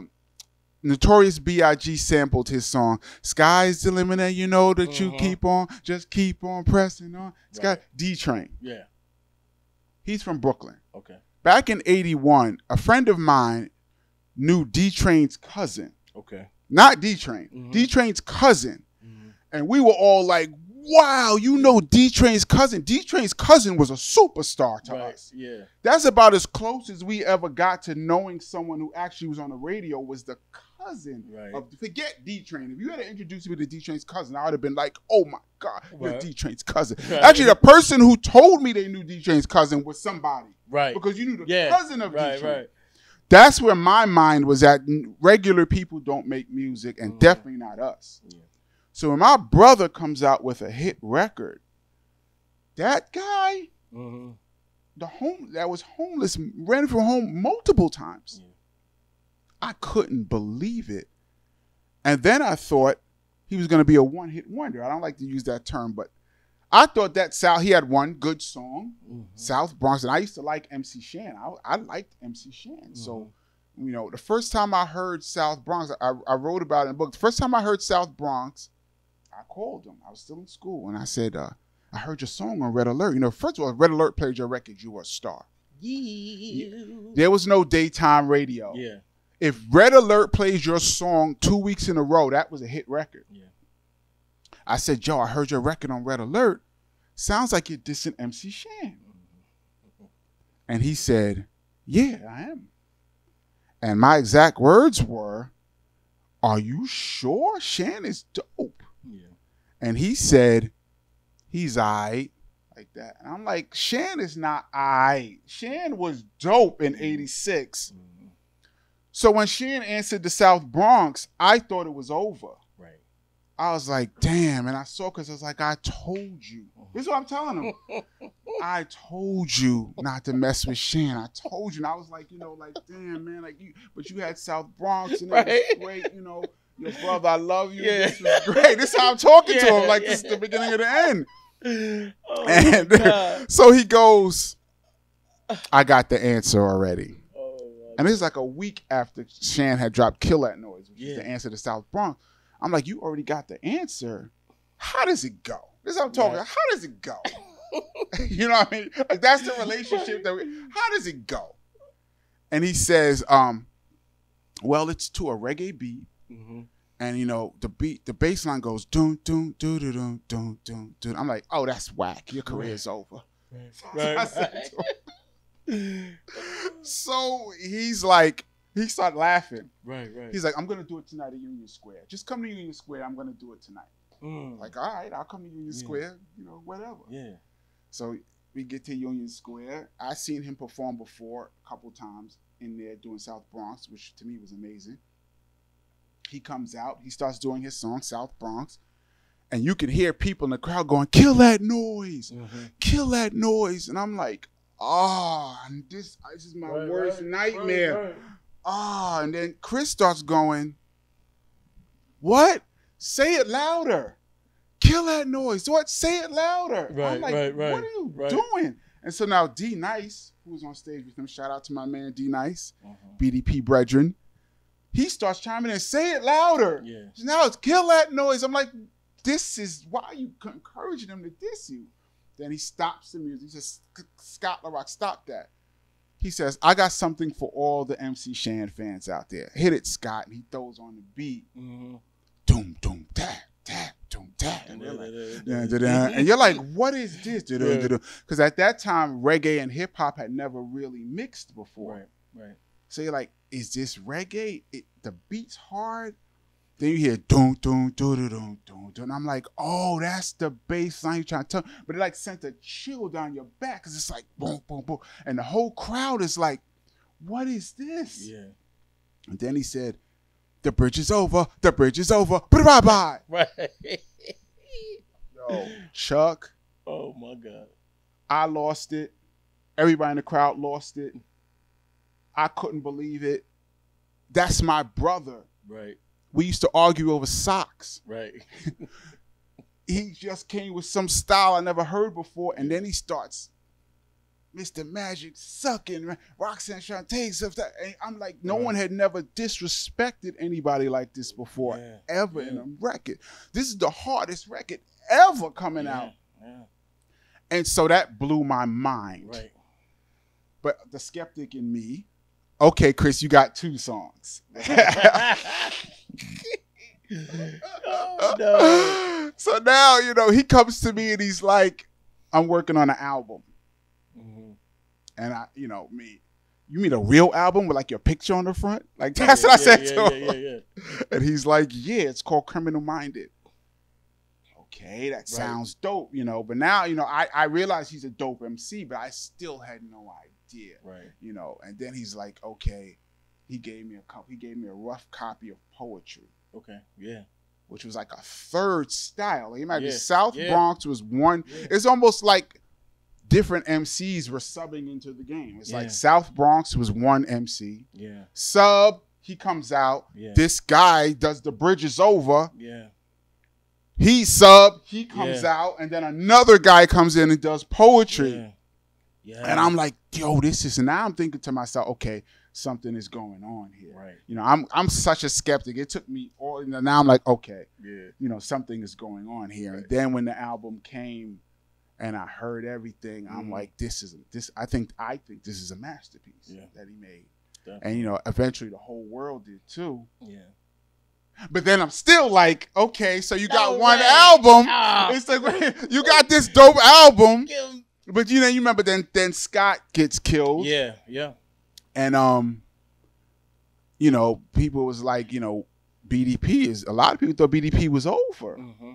Notorious B I G sampled his song, "Sky's the Limit and You Know That uh-huh. You Keep On, Just Keep On Pressing On." Sky, right. D Train. Yeah. He's from Brooklyn. Okay. Back in eighty-one, a friend of mine knew D Train's cousin. Okay. Not D Train. Mm-hmm. D Train's cousin. Mm-hmm. And we were all like, wow, you know D Train's cousin. D Train's cousin was a superstar to right. us. Yeah. That's about as close as we ever got to knowing someone who actually was on the radio was the cousin. Right. Of, forget D Train. If you had to introduce me to D Train's cousin, I would have been like, oh my God, what? You're D Train's cousin. Right. Actually, the person who told me they knew D Train's cousin was somebody. Right. Because you knew the yeah. cousin of right, D Train. Right. That's where my mind was at. Regular people don't make music, and mm-hmm. definitely not us. Yeah. So when my brother comes out with a hit record, that guy, mm-hmm. the home that was homeless, ran from home multiple times. Yeah. I couldn't believe it. And then I thought he was going to be a one-hit wonder. I don't like to use that term, but I thought that Sal, he had one good song, mm-hmm. South Bronx, and I used to like M C Shan. I, I liked M C Shan. Mm-hmm. So, you know, the first time I heard South Bronx, I, I wrote about it in a book. The first time I heard South Bronx, I called him. I was still in school, and I said, uh, I heard your song on Red Alert. You know, first of all, if Red Alert played your record, you were a star. Yeah. Yeah. There was no daytime radio. Yeah. If Red Alert plays your song two weeks in a row, that was a hit record. Yeah. I said, yo, I heard your record on Red Alert. Sounds like you're dissing M C Shan. And he said, yeah, I am. And my exact words were, are you sure? Shan is dope. Yeah. And he said, he's aight, like that. And I'm like, Shan is not aight. Shan was dope in eighty-six. Mm-hmm. So when Shan answered the South Bronx, I thought it was over. I was like, damn. And I saw, because I was like, I told you. This is what I'm telling him. I told you not to mess with Shan. I told you. And I was like, you know, like, damn, man. Like, you, but you had South Bronx, and right? It was great. You know, your brother, I love you. Yeah. This was great. This is how I'm talking yeah, to him. Like, yeah. This is the beginning of the end. Oh, and God. So he goes, I got the answer already. Oh, and this is like a week after Shan had dropped Kill That Noise, which yeah. is the answer to South Bronx. I'm like, you already got the answer. How does it go? This is what I'm talking right. about. How does it go? You know what I mean? Like, that's the relationship that we, how does it go? And he says, um, well, it's to a reggae beat. Mm-hmm. And you know, the beat, the bass line goes, dun, dun, dun, dun, dun, dun, dun, dun. I'm like, oh, that's whack. Your career's right. over. Right. Right. So, right. So he's like, he started laughing. Right, right. He's like, I'm going to do it tonight at Union Square. Just come to Union Square. I'm going to do it tonight. Mm. Like, all right, I'll come to Union yeah. Square, you know, whatever. Yeah. So we get to Union Square. I seen him perform before a couple times in there doing South Bronx, which to me was amazing. He comes out. He starts doing his song, South Bronx. And you can hear people in the crowd going, kill that noise. Mm-hmm. Kill that noise. And I'm like, oh, and this, this is my right, worst right, nightmare. Right, right. Oh, and then Chris starts going, what? Say it louder. Kill that noise. What? Say it louder. Right, I'm like, right, right, what are you right. doing? And so now D Nice, who was on stage with him, shout out to my man D Nice, uh-huh. B D P brethren, he starts chiming in, say it louder. Yeah. So now it's kill that noise. I'm like, this is, why are you encouraging him to diss you? Then he stops the music. He says, Scott LaRock, stop that. He says, I got something for all the M C Shan fans out there. Hit it, Scott. And he throws on the beat. Mm-hmm. Doom, doom, tap, tap, doom, tap. And, like, dun, dun, dun. And you're like, what is this? Because at that time, reggae and hip hop had never really mixed before. Right, right. So you're like, is this reggae? It, the beat's hard. Then you hear doom, doom, doom, doom, doom, doom, doom. And I'm like, oh, that's the bass line you're trying to tell. But it like sent a chill down your back because it's like boom, boom, boom. And the whole crowd is like, what is this? Yeah. And then he said, the bridge is over, the bridge is over. Bye-bye. Right. Yo, Chuck. Oh my God. I lost it. Everybody in the crowd lost it. I couldn't believe it. That's my brother. Right. We used to argue over socks. Right. He just came with some style I never heard before, and then he starts, Mister Magic sucking, Roxanne Shante stuff. That. And I'm like, no right. one had never disrespected anybody like this before, yeah. ever yeah. in a record. This is the hardest record ever coming yeah. out. Yeah. And so that blew my mind. Right. But the skeptic in me, okay, Chris, you got two songs. Oh, no. So now, you know, he comes to me and he's like, I'm working on an album. Mm-hmm. And I, you know, me, you mean a real album with like your picture on the front? Like that's yeah, what I yeah, said yeah, to yeah, him. Yeah, yeah. And he's like, yeah, it's called Criminal Minded. Okay, that right. sounds dope, you know, but now, you know, I, I realize he's a dope M C, but I still had no idea. Right. You know, and then he's like, okay, he gave me a couple, he gave me a rough copy of poetry. Okay. Yeah. Which was like a third style. Like, it might yeah. be South yeah. Bronx was one. Yeah. It's almost like different M Cs were subbing into the game. It's yeah. like South Bronx was one M C. Yeah. Sub, he comes out. Yeah. This guy does the bridge is over. Yeah. He sub, he comes yeah. out, and then another guy comes in and does poetry. Yeah. Yeah. And I'm like, yo, this is, and now I'm thinking to myself, okay, something is going on here. Right. You know, I'm I'm such a skeptic. It took me all, you know, now I'm like, okay, yeah. you know, something is going on here. Right. And then when the album came and I heard everything, mm-hmm. I'm like, this is this I think I think this is a masterpiece yeah. that he made. Definitely. And you know, eventually the whole world did too. Yeah. But then I'm still like, okay, so you no got way. one album. Oh. It's like you got this dope album. But you know, you remember then then Scott gets killed. Yeah, yeah. And, um, you know, people was like, you know, B D P is, a lot of people thought B D P was over. Mm-hmm.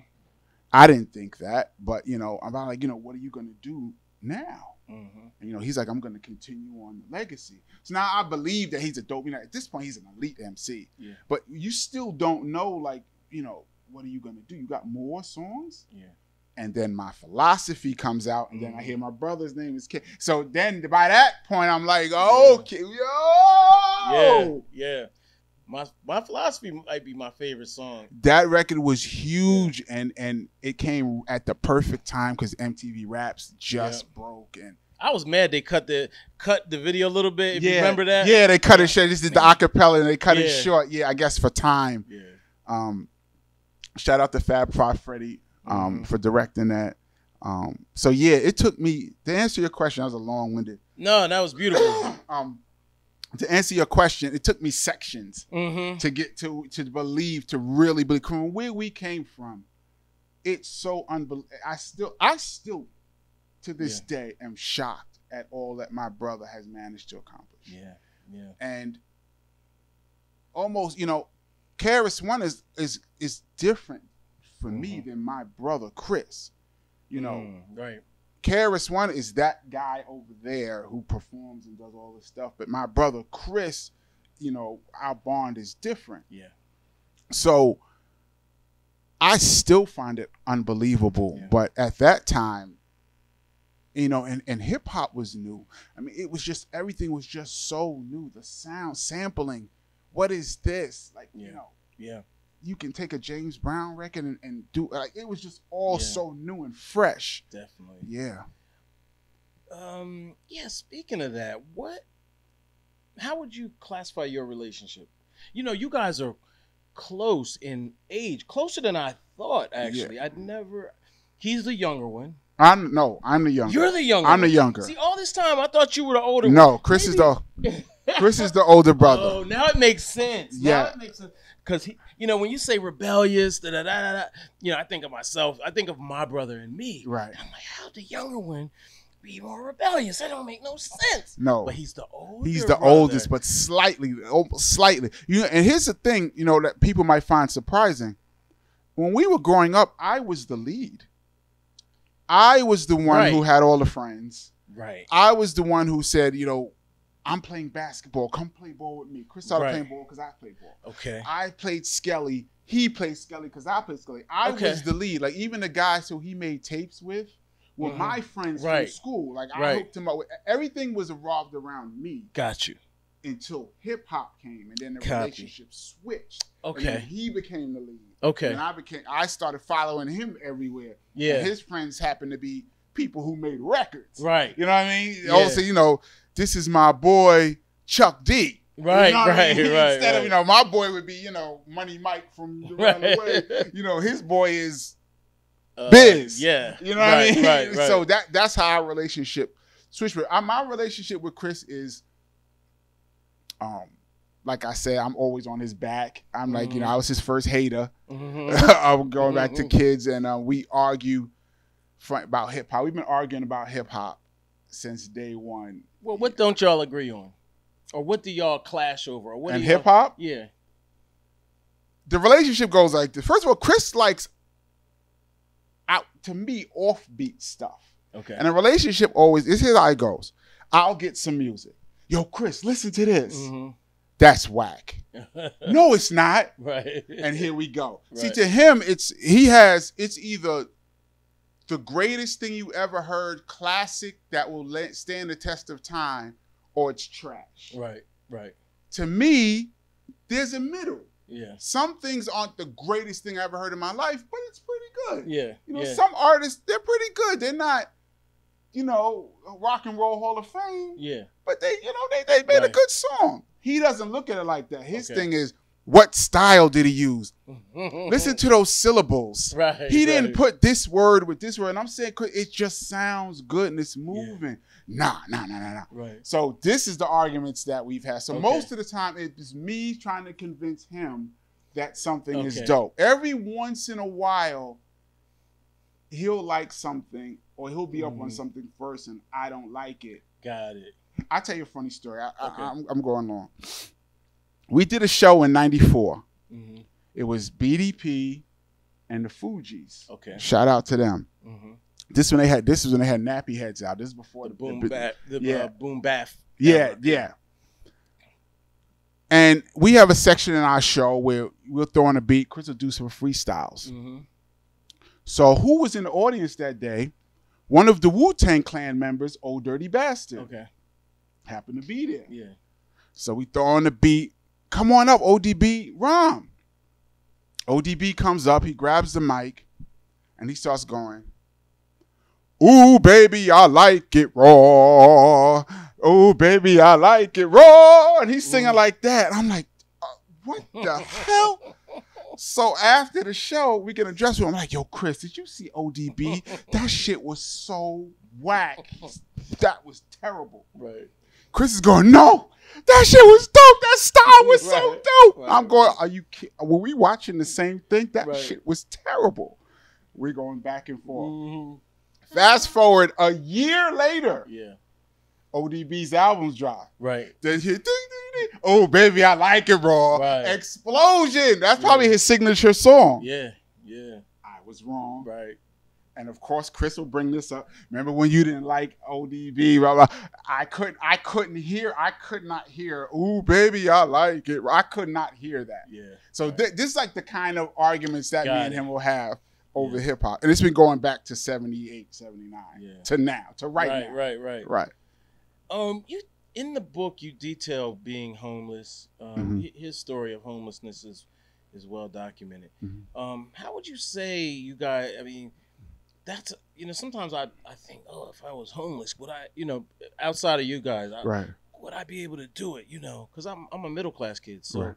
I didn't think that, but, you know, I'm like, you know, what are you going to do now? Mm-hmm. And, you know, he's like, I'm going to continue on the legacy. So now I believe that he's a dope, you know, at this point, he's an elite M C. Yeah. But you still don't know, like, you know, what are you going to do? You got more songs? Yeah. And then My Philosophy comes out, and mm-hmm. then I hear My Brother's Name Is Kenny. So then by that point, I'm like, oh, yeah. K yo! Yeah, yeah. My, my Philosophy might be my favorite song. That record was huge, yeah. and, and it came at the perfect time because M T V Raps just yeah. broke. And I was mad they cut the cut the video a little bit, if yeah. you remember that. Yeah, they cut it short. This is the acapella, and they cut yeah. it short. Yeah, I guess for time. Yeah. Um, shout out to Fab Five Freddy. Um, mm-hmm. for directing that. Um, so yeah, it took me to answer your question. I was a long-winded. No, that was beautiful. um, to answer your question, it took me sections mm-hmm. to get to to believe, to really believe. From where we came from, it's so unbelievable. I still, I still, to this yeah. day, am shocked at all that my brother has managed to accomplish. Yeah, yeah. And almost, you know, K R S One is is is different for mm-hmm. me than my brother Chris. You know, mm, right. K R S One is that guy over there who performs and does all this stuff, but my brother Chris, you know, our bond is different. Yeah. So I still find it unbelievable, yeah. but at that time, You know, and, and hip hop was new. I mean, it was just, everything was just so new. The sound, sampling. What is this? Like, yeah. you know, yeah. you can take a James Brown record and, and do, like, it was just all yeah. so new and fresh. Definitely. Yeah. Um, yeah, speaking of that, what, how would you classify your relationship? You know, you guys are close in age, closer than I thought, actually. Yeah. I'd never, he's the younger one. I'm no, I'm the younger. You're the younger. I'm the younger. See, all this time I thought you were the older. No, one. Chris Maybe. is the Chris is the older brother. Oh, now it makes sense. Yeah, now it makes sense because he, you know, when you say rebellious, da da da da, you know, I think of myself. I think of my brother and me. Right. And I'm like, how the younger one be more rebellious? That don't make no sense. No, but he's the older. He's the brother. oldest, but slightly, slightly. You know, and here's the thing, you know, that people might find surprising. When we were growing up, I was the lead. I was the one right. who had all the friends. Right. I was the one who said, you know, I'm playing basketball. Come play ball with me. Chris started right. playing ball because I played ball. Okay. I played Skelly. He played Skelly because I played Skelly. I okay. was the lead. Like, even the guys who he made tapes with were mm-hmm. my friends right. from school. Like, I right. hooked him up with. Everything was revolved around me. Got you. Until hip hop came, and then the Copy. relationship switched. Okay. And then he became the lead. Okay. And I became, I started following him everywhere. Yeah. And his friends happened to be people who made records. Right. You know what I mean? Yeah. Also, you know, this is my boy Chuck D. Right. You know what right. I mean? Right. Instead right. of, you know, my boy would be, you know, Money Mike from around right. the way. You know, his boy is uh, Biz. Yeah. You know right, what I mean? Right, right. So that that's how our relationship switched. My relationship with Chris is, um, like I said, I'm always on his back. I'm like, mm-hmm. you know, I was his first hater. Mm-hmm. I'm going mm-hmm. back to kids, and uh, we argue for, about hip hop. We've been arguing about hip hop since day one. Well, what yeah. don't y'all agree on, or what do y'all clash over? Or what and hip hop, yeah. The relationship goes like this. First of all, Chris likes out to me offbeat stuff. Okay, and a relationship always is his eye goes. I'll get some music. Yo, Chris, listen to this. Mm-hmm. That's whack. No, it's not. Right. And here we go. Right. See, to him, it's he has it's either the greatest thing you ever heard, classic that will let, stand the test of time, or it's trash. Right. Right. To me, there's a middle. Yeah. Some things aren't the greatest thing I ever heard in my life, but it's pretty good. Yeah. You know, yeah. some artists, they're pretty good. They're not, you know, Rock and Roll Hall of Fame. Yeah. But they, you know, they, they made right. a good song. He doesn't look at it like that. His okay. thing is, what style did he use? Listen to those syllables. Right, he right. didn't put this word with this word. And I'm saying, it just sounds good and it's moving. Yeah. Nah, nah, nah, nah, nah. Right. So this is the arguments that we've had. So okay. most of the time, it's me trying to convince him that something okay. is dope. Every once in a while, he'll like something or he'll be mm-hmm. up on something first and I don't like it. Got it. I'll tell you a funny story. I, okay. I, I'm, I'm going long. We did a show in ninety-four. Mm-hmm. It was B D P and the Fugees. Okay. Shout out to them. Mm-hmm. This when they had. This is when they had nappy heads out. This is before the, the boom bath. The yeah. uh, boom bath. Yeah, yeah. And we have a section in our show where we'll throw on a beat. Chris will do some freestyles. Mm-hmm. So who was in the audience that day? One of the Wu-Tang Clan members, Old Dirty Bastard. Okay. Happened to be there. Yeah. So we throw on the beat. Come on up, O D B, Rom. O D B comes up. He grabs the mic and he starts going, "Ooh, baby, I like it raw. Ooh, baby, I like it raw." And he's singing Ooh. like that. I'm like, uh, what the hell? So after the show, we get a dress room. I'm like, "Yo, Chris, did you see O D B? That shit was so whack. That was terrible." Right. Chris is going, "No, that shit was dope. That style was right, so dope." Right. I'm going, "Are you kidding? Were we watching the same thing? That right. shit was terrible." We're going back and forth. Mm-hmm. Fast forward a year later. Yeah. O D B's albums drop. Right. Then hit, "Oh, baby, I like it raw." Right. Explosion. That's probably yeah. his signature song. Yeah. Yeah. I was wrong. Right. And of course, Chris will bring this up. Remember when you didn't like O D B? Blah, blah. I couldn't. I couldn't hear. I could not hear. "Ooh, baby, I like it." I could not hear that. Yeah. So right. th this is like the kind of arguments that Got me and it. him will have over yeah. hip hop, and it's been going back to seventy-eight, seventy-nine yeah. to now, to right, right now. Right, right, right. Um, you in the book you detail being homeless. Um, mm-hmm. His story of homelessness is is well documented. Mm-hmm. Um, how would you say you guys? I mean, that's you know sometimes I I think oh if I was homeless would I you know outside of you guys I, right would I be able to do it you know because I'm I'm a middle class kid so right.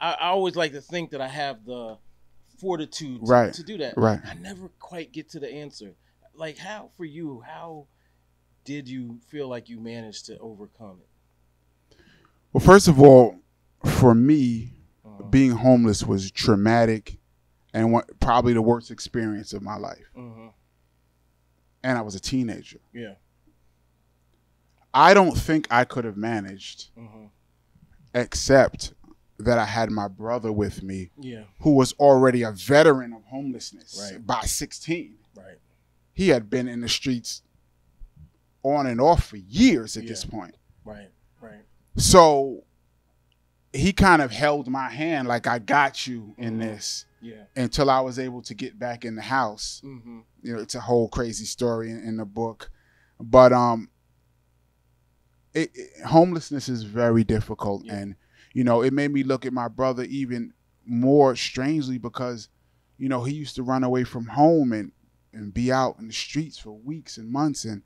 I, I always like to think that I have the fortitude to, right. to do that. Right. I never quite get to the answer. Like how for you, how did you feel like you managed to overcome it? Well, first of all, for me, uh-huh. being homeless was traumatic and what, probably the worst experience of my life. Uh-huh. And I was a teenager. Yeah. I don't think I could have managed uh-huh. except that I had my brother with me, yeah. who was already a veteran of homelessness right. by sixteen. Right. He had been in the streets on and off for years at yeah. this point. Right, right. So he kind of held my hand like, I got you in mm-hmm. this yeah. until I was able to get back in the house. Mm-hmm. You know, it's a whole crazy story in, in the book. But um, it, it, homelessness is very difficult yeah. and you know, it made me look at my brother even more strangely because, you know, he used to run away from home and, and be out in the streets for weeks and months. And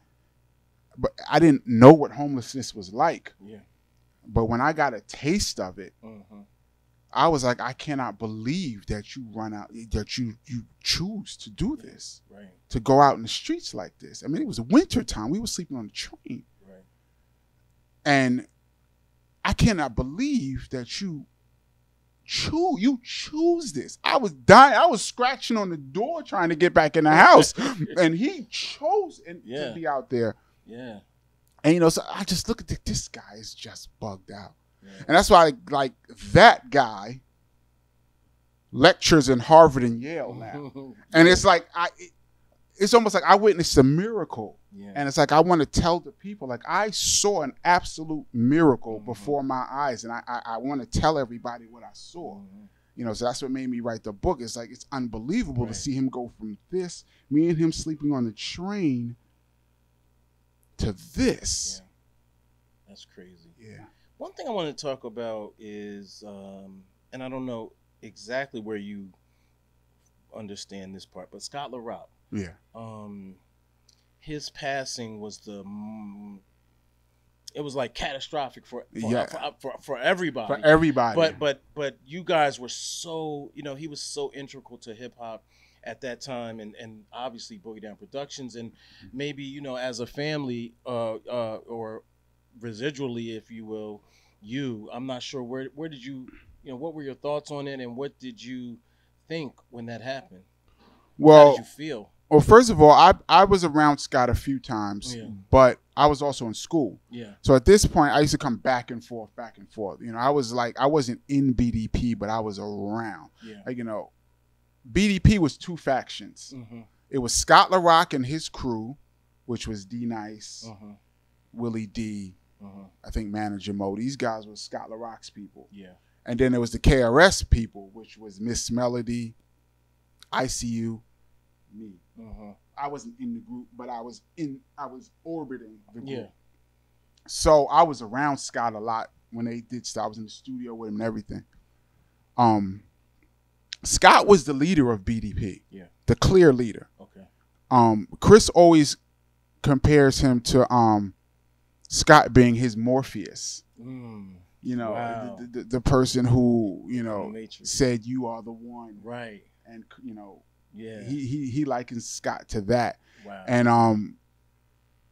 but I didn't know what homelessness was like. Yeah. But when I got a taste of it, uh-huh. I was like, I cannot believe that you run out, that you you choose to do this, right. to go out in the streets like this. I mean, it was winter time. We were sleeping on the train. Right. And I cannot believe that you choose, you choose this. I was dying. I was scratching on the door trying to get back in the house. And he chose and, yeah. to be out there. Yeah. And, you know, so I just look at the, this guy is just bugged out. Yeah. And that's why, I, like, that guy lectures in Harvard and Yale now. And it's like, I, it, it's almost like I witnessed a miracle. Yeah. And it's like, I want to tell the people, like, I saw an absolute miracle mm-hmm. before my eyes. And I, I, I want to tell everybody what I saw, mm-hmm. you know, so that's what made me write the book. It's like, it's unbelievable right. to see him go from this, me and him sleeping on the train to this. Yeah. That's crazy. Yeah. One thing I want to talk about is, um, and I don't know exactly where you understand this part, but Scott LaRock. Yeah. Um, his passing was the, it was like catastrophic for for, yeah. for, for for everybody. For everybody. But but but you guys were so, you know, he was so integral to hip hop at that time, and and obviously Boogie Down Productions, and maybe you know as a family uh, uh, or residually, if you will, you I'm not sure where where did you you know what were your thoughts on it, and what did you think when that happened? Well, how did you feel? Well, first of all, I, I was around Scott a few times, yeah. but I was also in school. Yeah. So at this point, I used to come back and forth, back and forth. You know, I was like, I wasn't in B D P, but I was around. Yeah. Like, you know, B D P was two factions. Mm-hmm. It was Scott LaRock and his crew, which was D Nice, uh-huh. Willie D, uh-huh. I think Manager Mo. These guys were Scott LaRock's people. Yeah. And then there was the K R S people, which was Miss Melody, I C U, me. Uh-huh. I wasn't in the group, but I was in. I was orbiting the group. Yeah. So I was around Scott a lot when they did stuff. I was in the studio with him and everything. Um, Scott was the leader of B D P. Yeah. The clear leader. Okay. Um, Chris always compares him to um, Scott being his Morpheus. Mm. You know, wow. the, the, the person who you know said you are the one. Right. And you know. Yeah, he he he likens Scott to that. Wow. And um,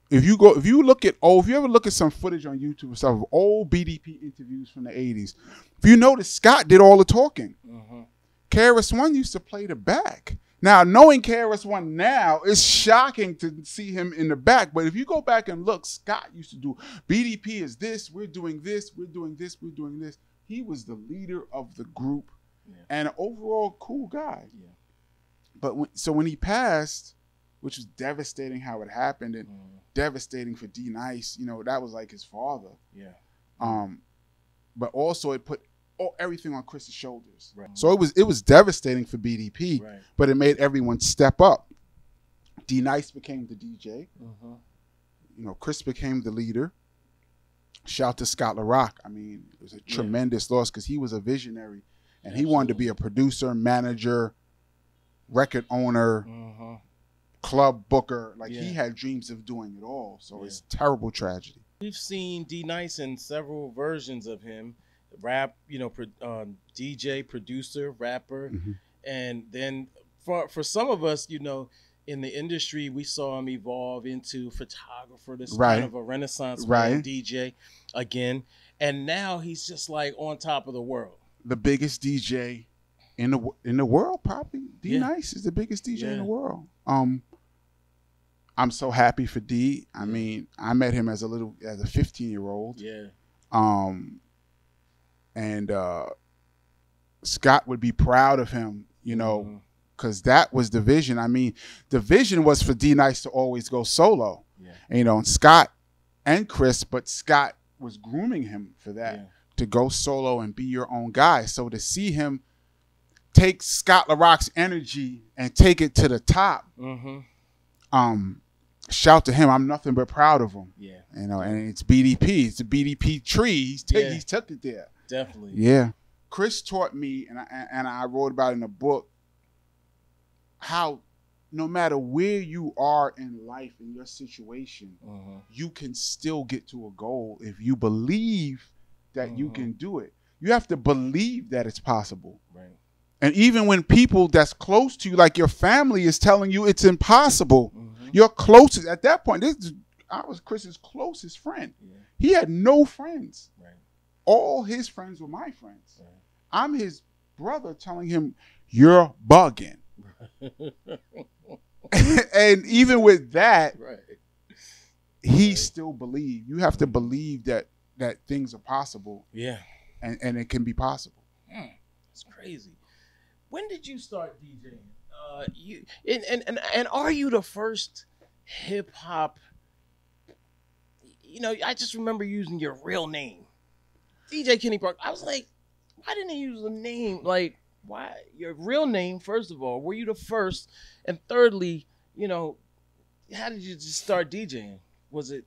if you go, if you look at oh, if you ever look at some footage on YouTube or stuff of old B D P interviews from the eighties, if you notice, Scott did all the talking. Uh-huh. K R S-One used to play the back. Now, knowing K R S-One now, it's shocking to see him in the back. But if you go back and look, Scott used to do B D P is this, we're doing this, we're doing this, we're doing this. He was the leader of the group, yeah. and an overall cool guy. Yeah. But when, so when he passed, which was devastating how it happened, and mm. devastating for D Nice, you know, that was like his father. Yeah. Um, but also it put all, everything on Chris's shoulders. Right. So it was it was devastating for B D P, right. but it made everyone step up. D Nice became the D J. Uh-huh. You know, Chris became the leader. Shout to Scott LaRock. I mean, it was a tremendous yeah. loss because he was a visionary and Absolutely. he wanted to be a producer, manager, record owner, uh-huh. club booker. Like yeah. he had dreams of doing it all. So yeah. it's terrible tragedy. We've seen D Nice in several versions of him, rap, you know, pro, um, D J, producer, rapper, mm-hmm. and then for for some of us, you know, in the industry, we saw him evolve into photographer, this right. kind of a renaissance right. man, D J again, and now he's just like on top of the world. The biggest D J in the in the world, probably. D yeah. Nice is the biggest D J yeah. in the world. Um. I'm so happy for D. I mean, I met him as a little, as a fifteen year old. Yeah. Um, and uh, Scott would be proud of him, you know, because mm-hmm. that was the vision. I mean, the vision was for D Nice to always go solo, yeah. and, you know, and Scott and Chris, but Scott was grooming him for that, yeah. to go solo and be your own guy. So to see him take Scott LaRock's energy and take it to the top, mm-hmm. um, shout to him. I'm nothing but proud of him. Yeah. You know, and it's B D P. It's a B D P tree. He's take, yeah. he's took it there. Definitely. Yeah. Chris taught me, and I, and I wrote about it in a book, how no matter where you are in life, in your situation, uh-huh. you can still get to a goal if you believe that uh-huh. you can do it. You have to believe that it's possible. Right. And even when people that's close to you, like your family, is telling you it's impossible, mm-hmm. your closest, at that point, this I was Chris's closest friend. Yeah. He had no friends. Right. All his friends were my friends. Right. I'm his brother telling him, you're bugging. And even with that, right. he right. still believed. You have to believe that that things are possible. Yeah. And, and it can be possible. Mm, that's crazy. When did you start DJing? Uh, you and, and and and are you the first hip hop? You know, I just remember using your real name, D J Kenny Parker. I was like, why didn't he use a name? Like, why your real name? First of all, were you the first? And thirdly, you know, how did you just start DJing? Was it?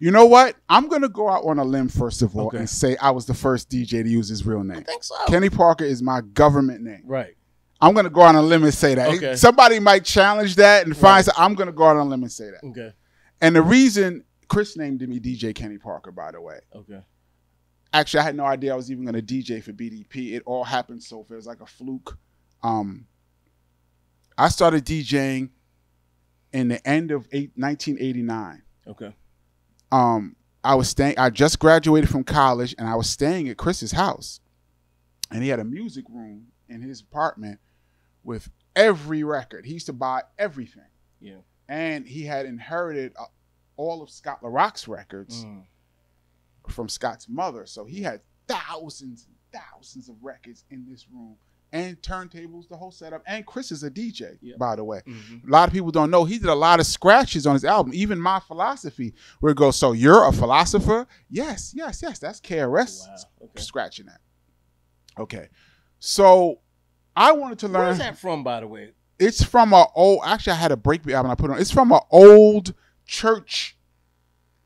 You know what? I'm gonna go out on a limb first of all okay. and say I was the first D J to use his real name. I think so. Kenny Parker is my government name. Right. I'm gonna go on a limb and say that. Okay. Somebody might challenge that and find. Right. I'm gonna go out on a limb and say that. Okay. And the reason Chris named me D J Kenny Parker, by the way. Okay. Actually, I had no idea I was even gonna D J for B D P. It all happened so fast. It was like a fluke. Um. I started DJing in the end of eight, nineteen eighty-nine. Okay. Um, I was staying, I just graduated from college and I was staying at Chris's house and he had a music room in his apartment with every record. He used to buy everything. Yeah. And he had inherited uh, all of Scott LaRock's records mm. from Scott's mother. So he had thousands and thousands of records in this room and turntables, the whole setup. And Chris is a D J, yep. by the way. Mm-hmm. A lot of people don't know. He did a lot of scratches on his album, even My Philosophy, where it goes, so you're a philosopher? Yes, yes, yes. That's K R S wow. okay. scratching that. Okay. So I wanted to learn. Where's that from, by the way? It's from an old, actually I had a breakbeat album I put it on. It's from an old church.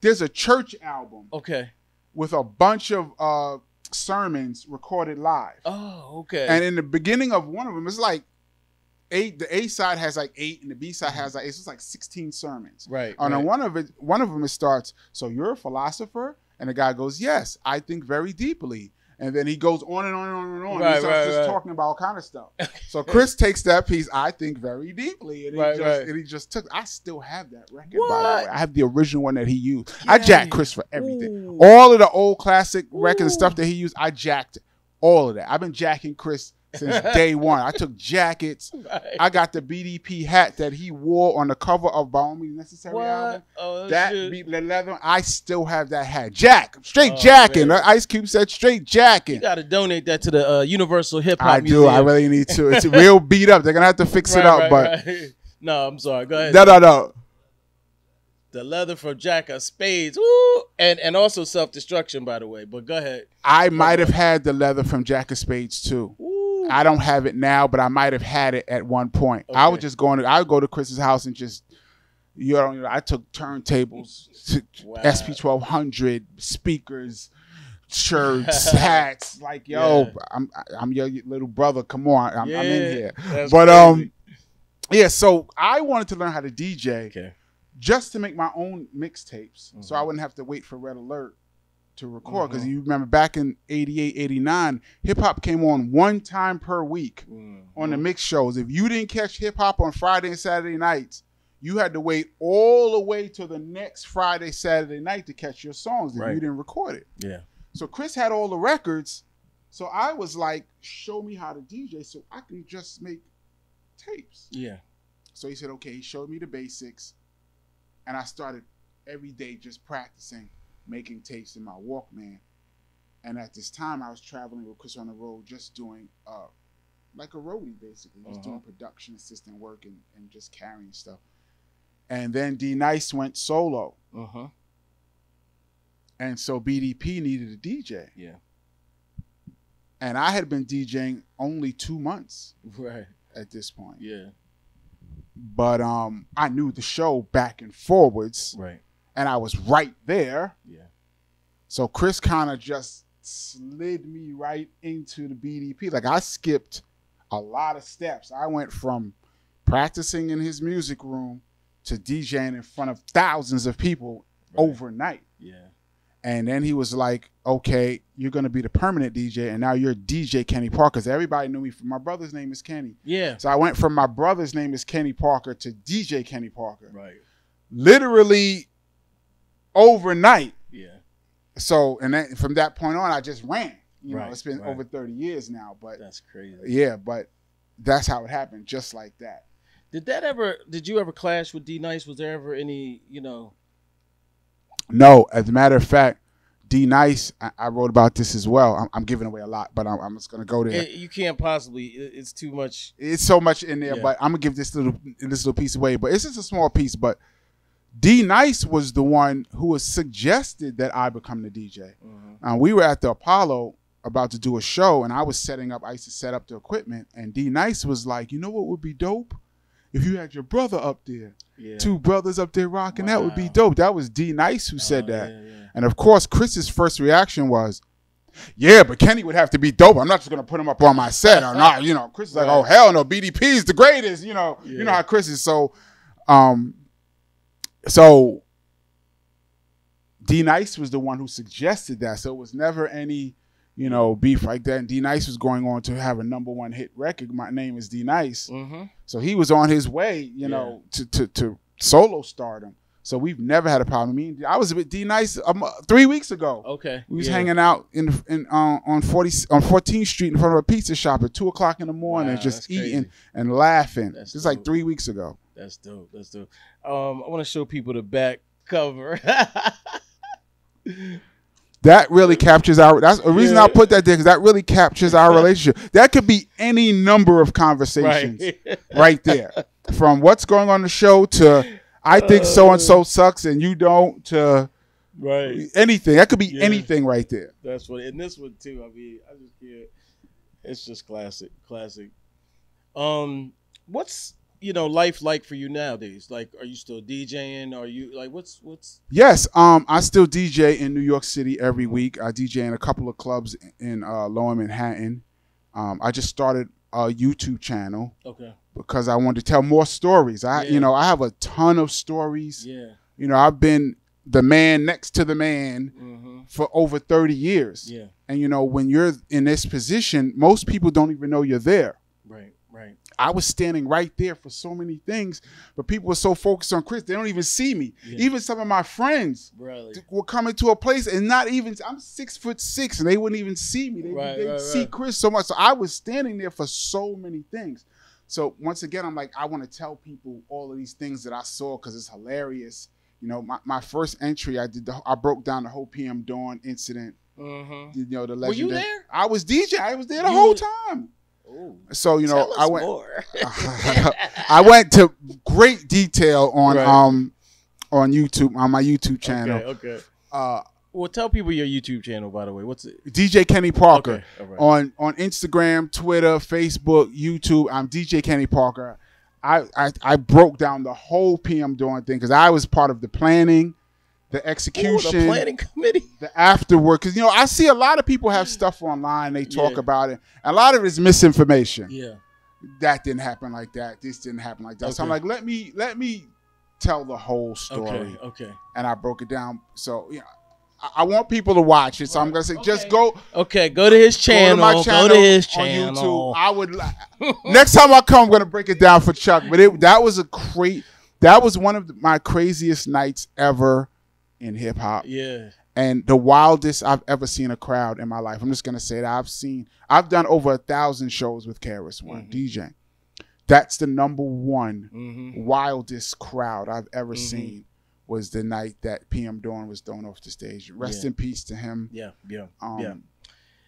There's a church album. Okay. With a bunch of uh, sermons recorded live. Oh, okay. And in the beginning of one of them, it's like eight. The A side has like eight, and the B side has like it's just like sixteen sermons. Right. And right. on one of it, one of them it starts. So you're a philosopher, and the guy goes, "Yes, I think very deeply." And then he goes on and on and on and on. Right, he starts right, just right. talking about all kind of stuff. So Chris takes that piece, I think very deeply, and he, right, just, right. and he just took. I still have that record. What? By the way, I have the original one that he used. Yay. I jacked Chris for everything. Ooh. All of the old classic records Ooh. and stuff that he used, I jacked all of that. I've been jacking Chris since day one. I took jackets. Right. I got the B D P hat that he wore on the cover of By All Means Necessary what? album. Oh, that be the leather. I still have that hat. Jack, straight oh, jacking. Man. Ice Cube said straight jacking. You got to donate that to the uh, Universal Hip Hop I Museum. do. I really need to. It's real beat up. They're going to have to fix right, it up. Right, but right. No, I'm sorry. Go ahead. No, no, no. The leather from Jack of Spades. Woo! And and also Self-Destruction, by the way. But go ahead. I might have had the leather from Jack of Spades too. Woo. I don't have it now, but I might have had it at one point. Okay. I was just going to I would go to Chris's house and just you know, you know I took turntables, wow. S P twelve hundred, speakers, shirts, hats. Like, yo, yeah. I'm I'm your little brother. Come on. I'm, yeah, I'm in here. But crazy. um yeah, so I wanted to learn how to D J. Okay. Just to make my own mixtapes, mm-hmm. so I wouldn't have to wait for Red Alert to record. Because mm-hmm. you remember back in eighty-eight, eighty-nine, hip-hop came on one time per week mm-hmm. on the mix shows. If you didn't catch hip-hop on Friday and Saturday nights, you had to wait all the way till the next Friday, Saturday night to catch your songs if right. you didn't record it. Yeah. So Chris had all the records. So I was like, show me how to D J so I can just make tapes. Yeah. So he said, okay, he showed me the basics. And I started every day just practicing making tapes in my Walkman. And at this time, I was traveling with Chris on the road, just doing uh, like a roadie, basically. Just uh-huh. doing production assistant work and, and just carrying stuff. And then D Nice went solo. Uh-huh. And so B D P needed a D J. Yeah. And I had been DJing only two months right. at this point. Yeah. But um, I knew the show back and forwards, right? And I was right there. Yeah. So Chris kind of just slid me right into the B D P. Like I skipped a lot of steps. I went from practicing in his music room to DJing in front of thousands of people right. overnight. Yeah. And then he was like, "Okay, you're gonna be the permanent D J, and now you're D J Kenny Parker." Because everybody knew me from My Brother's Name Is Kenny. Yeah. So I went from My Brother's Name Is Kenny Parker to D J Kenny Parker. Right. Literally overnight. Yeah. So and then from that point on, I just ran. You right, know, it's been right. over thirty years now, but that's crazy. Yeah, but that's how it happened, just like that. Did that ever? Did you ever clash with D Nice? Was there ever any? You know. No, as a matter of fact, D Nice, I, I wrote about this as well. I'm, I'm giving away a lot, but I'm, I'm just gonna go there. It, you can't possibly; it, it's too much. It's so much in there, yeah. but I'm gonna give this little this little piece away. But it's just a small piece. But D Nice was the one who has suggested that I become the D J. Mm-hmm. um, we were at the Apollo about to do a show, and I was setting up. I used to set up the equipment, and D Nice was like, "You know what would be dope? If you had your brother up there." Yeah. Two brothers up there rocking, wow. that would be dope. That was D Nice who said oh, that. Yeah, yeah. And of course, Chris's first reaction was, yeah, but Kenny would have to be dope. I'm not just going to put him up on my set. Or not, you know, Chris is right. like, oh, hell no, B D P's the greatest. You know, yeah. you know how Chris is. So, um, so D Nice was the one who suggested that. So it was never any, you know, beef like that. And D Nice was going on to have a number one hit record. My Name Is D Nice. Mm-hmm. So he was on his way, you yeah. know, to, to to solo stardom. So we've never had a problem. I mean, I was with D Nice um, three weeks ago. Okay, we was yeah. hanging out in in uh, on forty on Fourteenth Street in front of a pizza shop at two o'clock in the morning, wow, just eating crazy. And laughing. That's it's dope. Like three weeks ago. That's dope. That's dope. Um, I want to show people the back cover. That really captures our, that's the reason yeah. I put that there, because that really captures our relationship. That could be any number of conversations right, right there. From what's going on the show to I think uh, so-and-so sucks and you don't to right. anything. That could be yeah. anything right there. That's what, and this one too, I mean, I just yeah, it's just classic, classic. Um, what's, you know, life like for you nowadays? Like, are you still DJing? Are you like, what's, what's? Yes. Um, I still D J in New York City every week. I D J in a couple of clubs in uh, Lower Manhattan. Um, I just started a YouTube channel. Okay. Because I wanted to tell more stories. I, yeah. you know, I have a ton of stories. Yeah. You know, I've been the man next to the man mm-hmm. for over thirty years. Yeah. And you know, when you're in this position, most people don't even know you're there. Right. Right. I was standing right there for so many things, but people were so focused on Chris, they don't even see me. Yeah. Even some of my friends really. were coming to a place and not even, I'm six foot six and they wouldn't even see me. They right, they right, see right. Chris so much. So I was standing there for so many things. So once again, I'm like, I want to tell people all of these things that I saw because it's hilarious. You know, my, my first entry, I did the, I broke down the whole P M Dawn incident. Uh-huh. You know, the legendary. Were you there? I was D J. I was there the you whole time. Ooh, so you know, I went. I went to great detail on right. um, on YouTube, on my YouTube channel. Okay, okay. Uh, well, tell people your YouTube channel, by the way. What's it? D J Kenny Parker. Okay, all right. on on Instagram, Twitter, Facebook, YouTube. I'm D J Kenny Parker. I I, I broke down the whole P M Dawn thing because I was part of the planning, the execution, Ooh, the planning committee, the afterward. Because you know, I see a lot of people have stuff online. They talk yeah. about it. A lot of it is misinformation. Yeah. That didn't happen like that. This didn't happen like that. Okay. So I'm like, let me let me tell the whole story. Okay. Okay. And I broke it down. So yeah, I, I want people to watch it. So I'm gonna say, okay. just go. Okay. Go to his channel. Go to, my channel go to his channel on YouTube. I would. Next time I come, I'm gonna break it down for Chuck. But it, that was a great. That was one of the, my craziest nights ever in hip hop. Yeah. And the wildest I've ever seen a crowd in my life. I'm just going to say that I've seen, I've done over a thousand shows with K R S One, mm-hmm. DJing. That's the number one mm-hmm. wildest crowd I've ever mm-hmm. seen was the night that P M Dawn was thrown off the stage. Rest yeah. in peace to him. Yeah, yeah, um, yeah.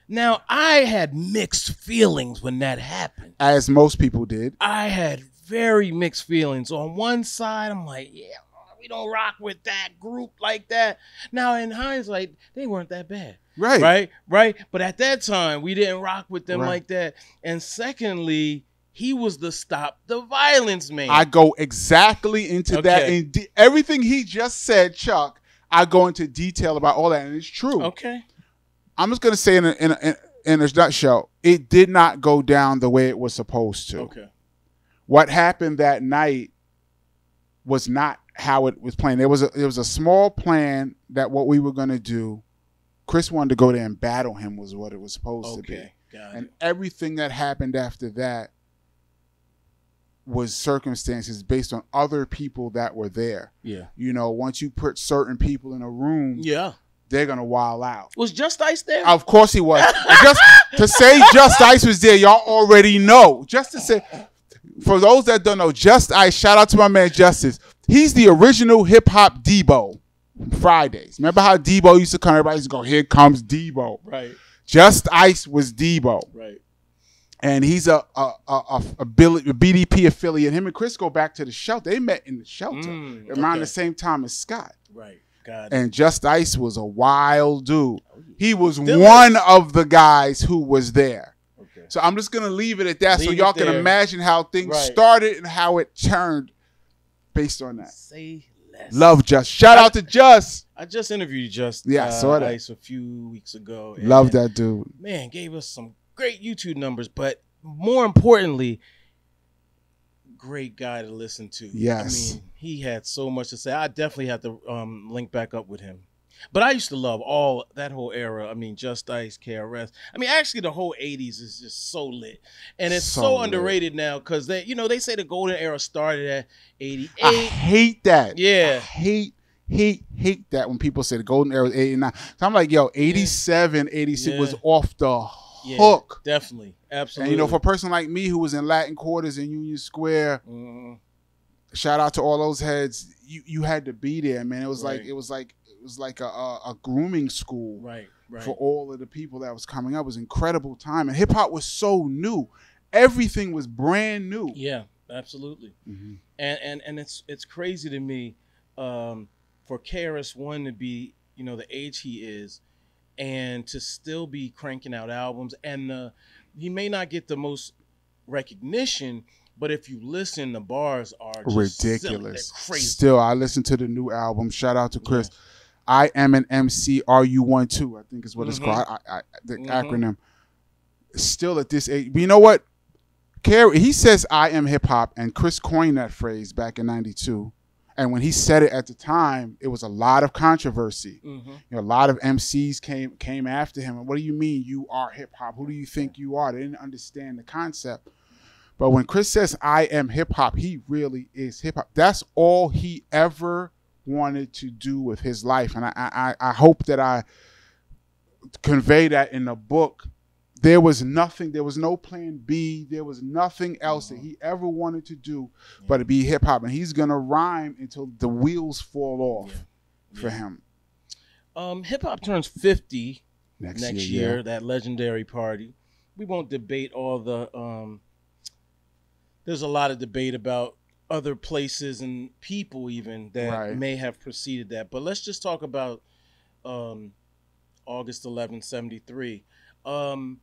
Now, I had mixed feelings when that happened. As most people did. I had very mixed feelings. On one side, I'm like, yeah. We don't rock with that group like that. Now in hindsight, they weren't that bad. Right. Right. Right. But at that time, we didn't rock with them right. like that. And secondly, he was the stop the violence man. I go exactly into okay. that. In everything he just said, Chuck, I go into detail about all that. And it's true. Okay. I'm just going to say in a, in, a, in a nutshell, it did not go down the way it was supposed to. Okay. What happened that night was not how it was playing. There was a there was a small plan that what we were gonna do. Chris wanted to go there and battle him was what it was supposed okay, to be. Got and it. Everything that happened after that was circumstances based on other people that were there. Yeah. You know, once you put certain people in a room, yeah, they're gonna wild out. Was Just Ice there? Of course he was. Just to say Just Ice was there, y'all already know. Just to say, for those that don't know, Just Ice, shout out to my man Justice. He's the original hip-hop Debo Fridays. Remember how Debo used to come? Everybody used to go, here comes Debo. Right. Just Ice was Debo. Right. And he's a, a, a, a, a B D P affiliate. Him and Chris go back to the shelter. They met in the shelter mm, around okay. the same time as Scott. Right. Got it. And Just Ice was a wild dude. He was Still one is. of the guys who was there. So I'm just going to leave it at that leave so y'all can imagine how things right. started and how it turned based on that. Say less. Love Just. Shout I, out to Just. I just interviewed Just yeah, uh, saw that. Ice a few weeks ago. And Love that dude. Man, gave us some great YouTube numbers, but more importantly, great guy to listen to. Yes. I mean, he had so much to say. I definitely have to um, link back up with him. But I used to love all that whole era. I mean, Just Ice, K R S. I mean, actually, the whole eighties is just so lit. And it's so, so underrated now because, they, you know, they say the golden era started at eighty-eight. I hate that. Yeah. I hate, hate, hate that when people say the golden era was eighty-nine. So I'm like, yo, eighty-seven, yeah. eighty-six yeah. was off the hook. Yeah, definitely. Absolutely. And, you know, for a person like me who was in Latin Quarters in Union Square, mm. shout out to all those heads, you, you had to be there, man. It was right. like, it was like. It was like a, a, a grooming school right, right. for all of the people that was coming up. It was an incredible time. And hip hop was so new. Everything was brand new. Yeah, absolutely. Mm-hmm. And and and it's it's crazy to me um, for K R S One to be, you know, the age he is and to still be cranking out albums. And uh, he may not get the most recognition, but if you listen, the bars are just ridiculous. Crazy. Still, I listened to the new album. Shout out to Chris. Yeah. I am an M C, R U one two, I think is what it's mm-hmm. called, I, I, the mm-hmm. acronym. Still at this age, but you know what? Kerry, he says, I am hip hop, and Chris coined that phrase back in ninety-two. And when he said it at the time, it was a lot of controversy. Mm-hmm. You know, a lot of M Cs came came after him. And what do you mean you are hip hop? Who do you think you are? They didn't understand the concept. But when Chris says, I am hip hop, he really is hip hop. That's all he ever wanted to do with his life, and I, I I hope that I convey that in the book. There was nothing, there was no plan B, there was nothing else mm-hmm. that he ever wanted to do yeah. but to be hip hop, and he's gonna rhyme until the wheels fall off yeah. for yeah. him. Um, hip hop turns fifty next, next year. year yeah. That legendary party. We won't debate all the. Um, there's a lot of debate about other places and people even that right. may have preceded that. But let's just talk about um, August eleventh, seventy-three. Um,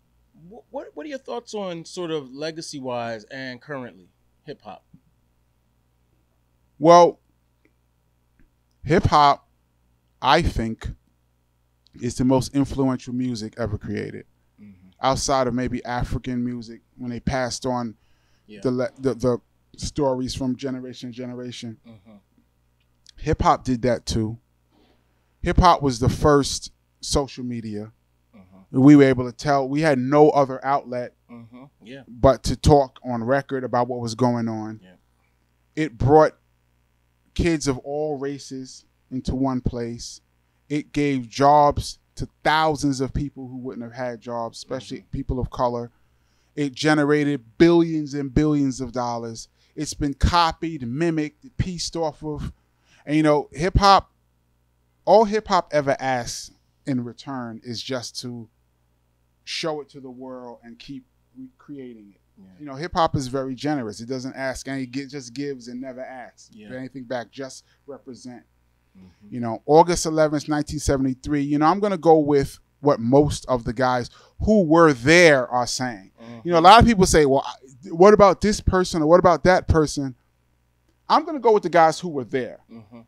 what what are your thoughts on sort of legacy wise and currently hip hop? Well, hip hop, I think, is the most influential music ever created, mm-hmm. outside of maybe African music when they passed on yeah. the the. the stories from generation to generation. Uh-huh. Hip-hop did that too. Hip-hop was the first social media. Uh-huh. We were able to tell. We had no other outlet uh-huh. yeah. but to talk on record about what was going on. Yeah. It brought kids of all races into one place. It gave jobs to thousands of people who wouldn't have had jobs, especially uh-huh. people of color. It generated billions and billions of dollars. It's been copied, mimicked, pieced off of. And, you know, hip hop, all hip hop ever asks in return is just to show it to the world and keep creating it. Yeah. You know, hip hop is very generous. It doesn't ask any, it just gives and never asks yeah. for anything back, just represent. Mm-hmm. You know, August eleventh, nineteen seventy-three, you know, I'm going to go with what most of the guys who were there are saying. Mm-hmm. You know, a lot of people say, well, what about this person or what about that person? I'm going to go with the guys who were there. Mm-hmm.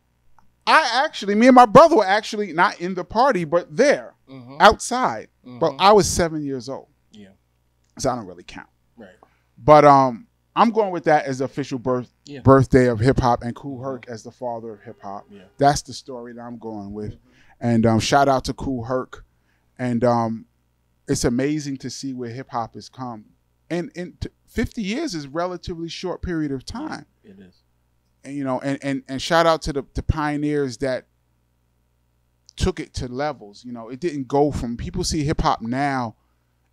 I actually, me and my brother were actually not in the party, but there, mm-hmm. outside. Mm-hmm. But I was seven years old. Yeah. So I don't really count. Right. But um, I'm going with that as the official birth yeah. birthday of hip hop and Kool Herc mm-hmm. as the father of hip hop. Yeah. That's the story that I'm going with. Mm-hmm. And um, shout out to Kool Herc. And um, it's amazing to see where hip hop has come. And, and fifty years is a relatively short period of time. It is. And, you know, and, and, and shout out to the, the pioneers that took it to levels. You know, it didn't go from, people see hip hop now,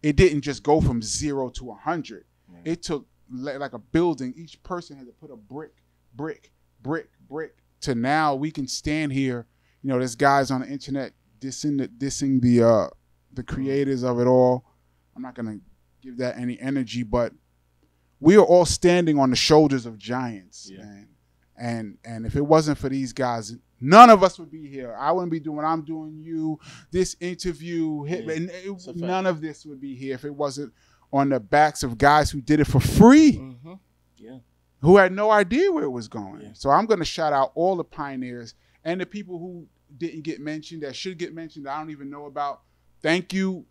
it didn't just go from zero to one hundred. Mm. It took like a building. Each person had to put a brick, brick, brick, brick to now we can stand here. You know, there's guys on the internet dissing the, dissing the uh, the creators of it all. I'm not gonna give that any energy, but we are all standing on the shoulders of giants, yeah. man. And and if it wasn't for these guys, none of us would be here. I wouldn't be doing what I'm doing. You, this interview, hit, yeah. and it, none of this would be here if it wasn't on the backs of guys who did it for free, mm-hmm. yeah, who had no idea where it was going. Yeah. So I'm gonna shout out all the pioneers and the people who didn't get mentioned that should get mentioned that I don't even know about. Thank you.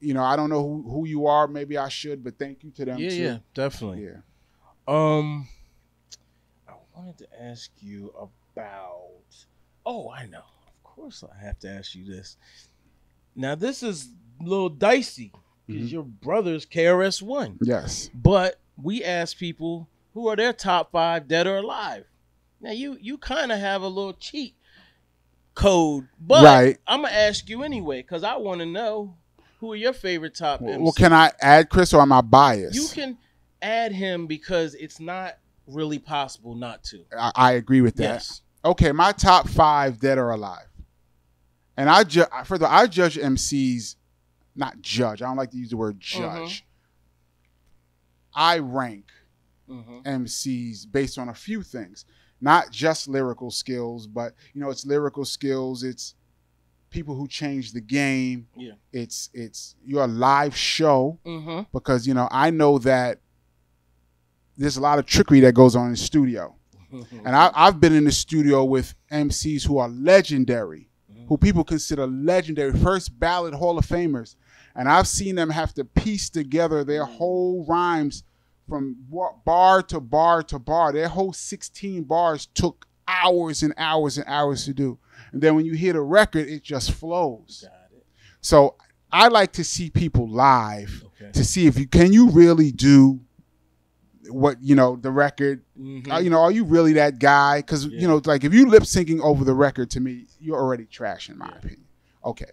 You know, I don't know who, who you are. Maybe I should, but thank you to them yeah, too. Yeah, definitely. Yeah. Um, I wanted to ask you about, oh, I know. Of course I have to ask you this. Now this is a little dicey because mm-hmm. your brother's K R S One. Yes. But we asked people who are their top five dead or alive. Now you, you kind of have a little cheat code, but right. I'm gonna ask you anyway because I want to know who are your favorite top M Cs. Well, can I add Chris or am I biased? You can add him because it's not really possible not to. I, I agree with that. Yes. Okay, my top five dead or alive, and I ju- further I judge M Cs, not judge. I don't like to use the word judge. Mm-hmm. I rank mm-hmm. M Cs based on a few things. Not just lyrical skills, but, you know, it's lyrical skills. It's people who change the game. Yeah. It's it's your live show mm-hmm. because, you know, I know that there's a lot of trickery that goes on in the studio. And I, I've been in the studio with M Cs who are legendary, mm-hmm. who people consider legendary, first ballot Hall of Famers. And I've seen them have to piece together their whole rhymes from bar to bar to bar. Their whole sixteen bars took hours and hours and hours to do. And then when you hear the record, it just flows. Got it. So I like to see people live okay. to see if you, can you really do what, you know, the record, mm-hmm. uh, you know, are you really that guy? Cause yeah. you know, like if you lip syncing over the record to me, you're already trash in my yeah. opinion. Okay.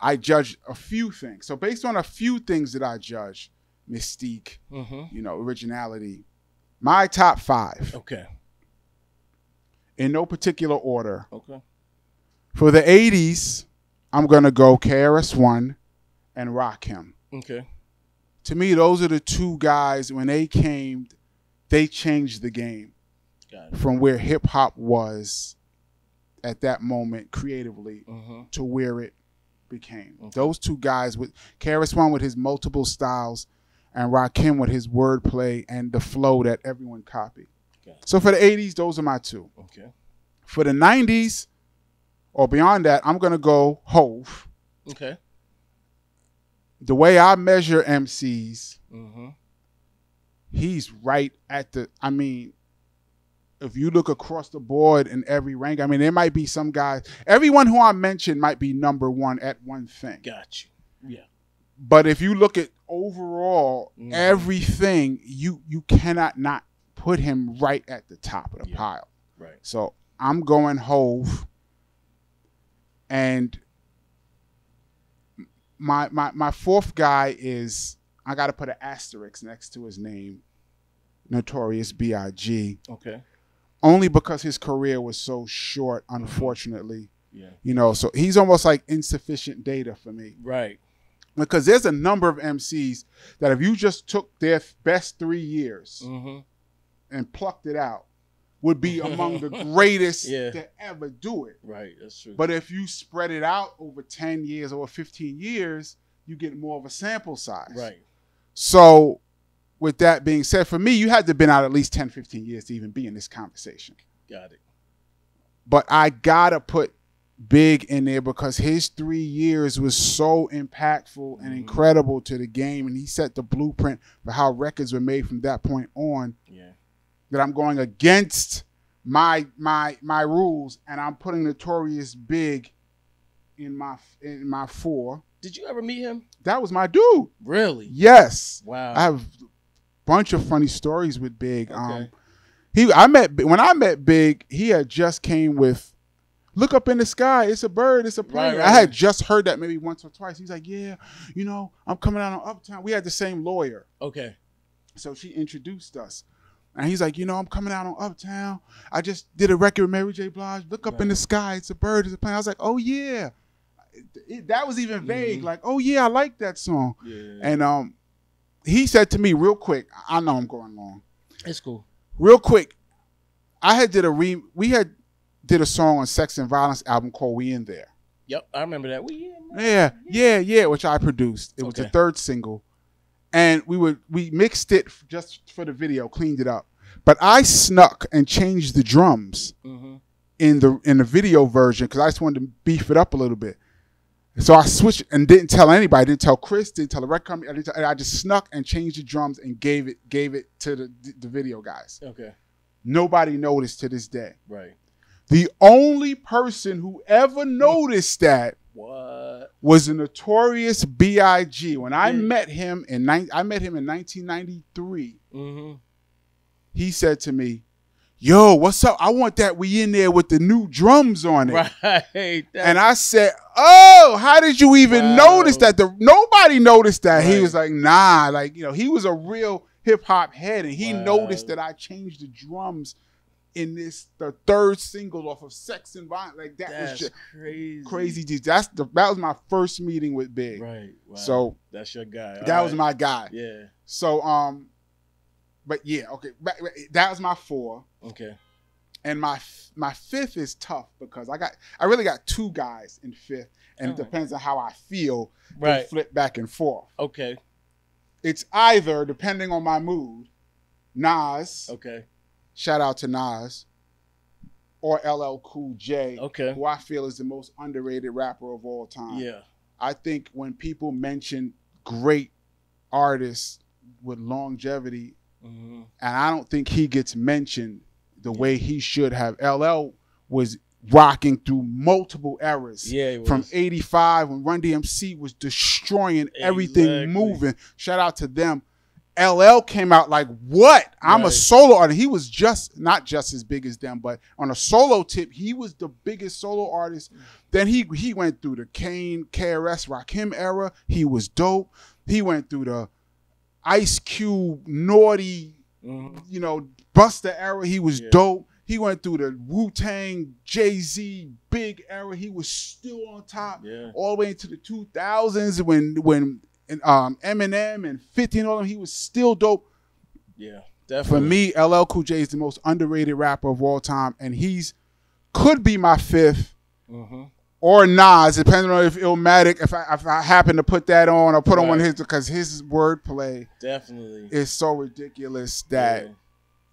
I judge a few things. So based on a few things that I judge, mystique, mm-hmm. you know, originality. My top five. Okay. In no particular order. Okay. For the eighties, I'm going to go K R S One and Rakim. Okay. To me, those are the two guys, when they came, they changed the game from where hip hop was at that moment creatively uh-huh. to where it became. Okay. Those two guys, with K R S One with his multiple styles and Rakim with his wordplay and the flow that everyone copied. Okay. So for the eighties, those are my two. Okay. For the nineties or beyond that, I'm going to go Hove. Okay. The way I measure M Cs, uh-huh. he's right at the, I mean, if you look across the board in every rank, I mean, there might be some guys, everyone who I mentioned might be number one at one thing. Got you. Yeah. But if you look at overall, mm-hmm. everything, you you cannot not put him right at the top of the yeah. pile. Right. So I'm going Hove. And my, my, my fourth guy is, I got to put an asterisk next to his name, Notorious B I G Okay. Only because his career was so short, unfortunately. Yeah. You know, so he's almost like insufficient data for me. Right. Because there's a number of M Cs that if you just took their best three years mm-hmm. and plucked it out, would be among the greatest yeah. to ever do it. Right, that's true. But if you spread it out over ten years or fifteen years, you get more of a sample size. Right. So with that being said, for me, you had to have been out at least ten, fifteen years to even be in this conversation. Got it. But I gotta put Big in there because his three years was so impactful and mm-hmm. incredible to the game, and he set the blueprint for how records were made from that point on. Yeah. That I'm going against my my my rules, and I'm putting Notorious Big in my in my four. Did you ever meet him? That was my dude. Really? Yes. Wow. I have a bunch of funny stories with Big. Okay. Um, he I met when I met Big, he had just came with "Look Up in the Sky, It's a Bird, It's a Plane." Right, right. I had just heard that maybe once or twice. He's like, "Yeah, you know, I'm coming out on Uptown." We had the same lawyer. Okay. So she introduced us. And he's like, you know, I'm coming out on Uptown. I just did a record with Mary J. Blige. Look up right. in the sky. It's a bird. It's a plane. I was like, oh, yeah. It, that was even vague. Mm-hmm. Like, oh, yeah, I like that song. Yeah. And um, he said to me real quick, I know I'm going long. It's cool. Real quick, I had did a re we had did a song on Sex and Violence album called We in There. Yep, I remember that. We in there. Yeah, yeah, yeah, yeah, which I produced. It okay. was the third single. And we were we mixed it just for the video, cleaned it up. But I snuck and changed the drums mm-hmm. in the in the video version because I just wanted to beef it up a little bit. So I switched and didn't tell anybody. I didn't tell Chris. Didn't tell the record company. I, didn't tell, I just snuck and changed the drums and gave it gave it to the the video guys. Okay. Nobody noticed to this day. Right. The only person who ever noticed that. What? Was a Notorious B I G When I mm. met him in I met him in nineteen ninety-three. Mm-hmm. He said to me, "Yo, what's up? I want that We in There with the new drums on it." Right. And I said, "Oh, how did you even wow. notice that? The nobody noticed that." Right. He was like, "Nah, like you know, he was a real hip hop head, and he wow. noticed that I changed the drums." In this, the third single off of Sex and Violence, like that that's was just crazy. Crazy. That's the that was my first meeting with Big. Right. Wow. So that's your guy. All that right. was my guy. Yeah. So um, but yeah, okay. That was my four. Okay. And my my fifth is tough because I got I really got two guys in fifth, and oh it depends on how I feel. Right. And flip back and forth. Okay. It's either depending on my mood, Nas. Okay. Shout out to Nas or L L Cool J, okay. who I feel is the most underrated rapper of all time. Yeah, I think when people mention great artists with longevity, mm-hmm. and I don't think he gets mentioned the yeah. way he should have. L L was rocking through multiple eras. Yeah, it was. From eighty-five when Run D M C was destroying exactly. everything moving. Shout out to them. L L came out like, what? I'm right. a solo artist. He was just, not just as big as them, but on a solo tip, he was the biggest solo artist. Then he he went through the Kane, K R S, Rakim era. He was dope. He went through the Ice Cube, Naughty, mm-hmm. you know, Busta era. He was yeah. dope. He went through the Wu-Tang, Jay-Z, Big era. He was still on top yeah. all the way into the two thousands when, when, And um, Eminem and fifty and all of them, he was still dope. Yeah. Definitely. For me, L L Cool J is the most underrated rapper of all time, and he's could be my fifth mm-hmm. or Nas, depending on if Illmatic, if I, if I happen to put that on or put right. on one of his, because his wordplay definitely is so ridiculous that yeah.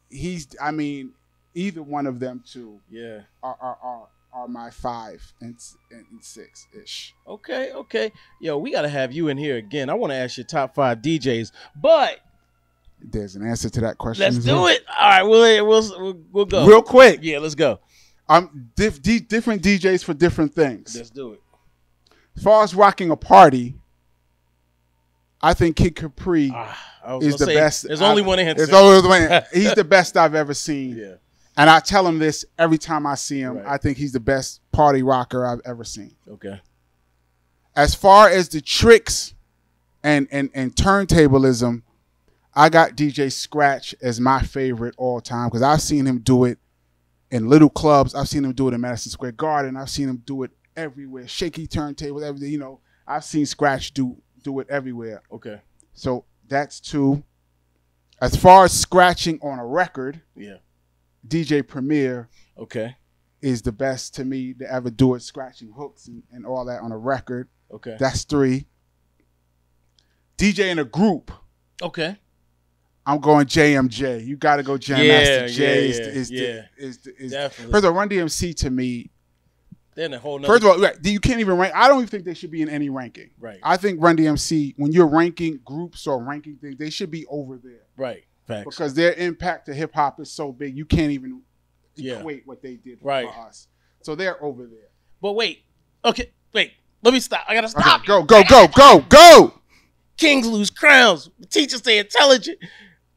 he's. I mean, either one of them two, yeah, are are are, are my five and, and six ish. Okay, okay, yo, we gotta have you in here again. I want to ask your top five D Js, but. There's an answer to that question. Let's do it. All right, we'll, we'll we'll go real quick. Yeah, let's go. I'm diff, di different D Js for different things. Let's do it. As far as rocking a party, I think Kid Capri ah, is the say, best. There's I've, only one answer. There's only one. He's the best I've ever seen. Yeah. And I tell him this every time I see him. Right. I think he's the best party rocker I've ever seen. Okay. As far as the tricks and and and turntablism. I got D J Scratch as my favorite all time because I've seen him do it in little clubs. I've seen him do it in Madison Square Garden. I've seen him do it everywhere. Shaky turntables, everything. You know, I've seen Scratch do do it everywhere. Okay. So that's two. As far as scratching on a record, yeah. D J Premier okay. is the best to me to ever do it, scratching hooks and, and all that on a record. Okay. That's three. D J in a group. Okay. I'm going J M J. You got to go Jam yeah, Master J. Yeah, is, is, yeah. Is, is, is, Definitely. First of all, Run D M C to me. They're in a whole nother. First of all, you can't even rank. I don't even think they should be in any ranking. Right. I think Run D M C, when you're ranking groups or ranking things, they should be over there. Right. Facts. Because their impact to hip hop is so big, you can't even equate yeah. what they did right. for us. So they're over there. But wait. Okay. Wait. Let me stop. I got to stop. Okay. Go, go, go, go, go. Kings lose crowns. Teachers stay intelligent.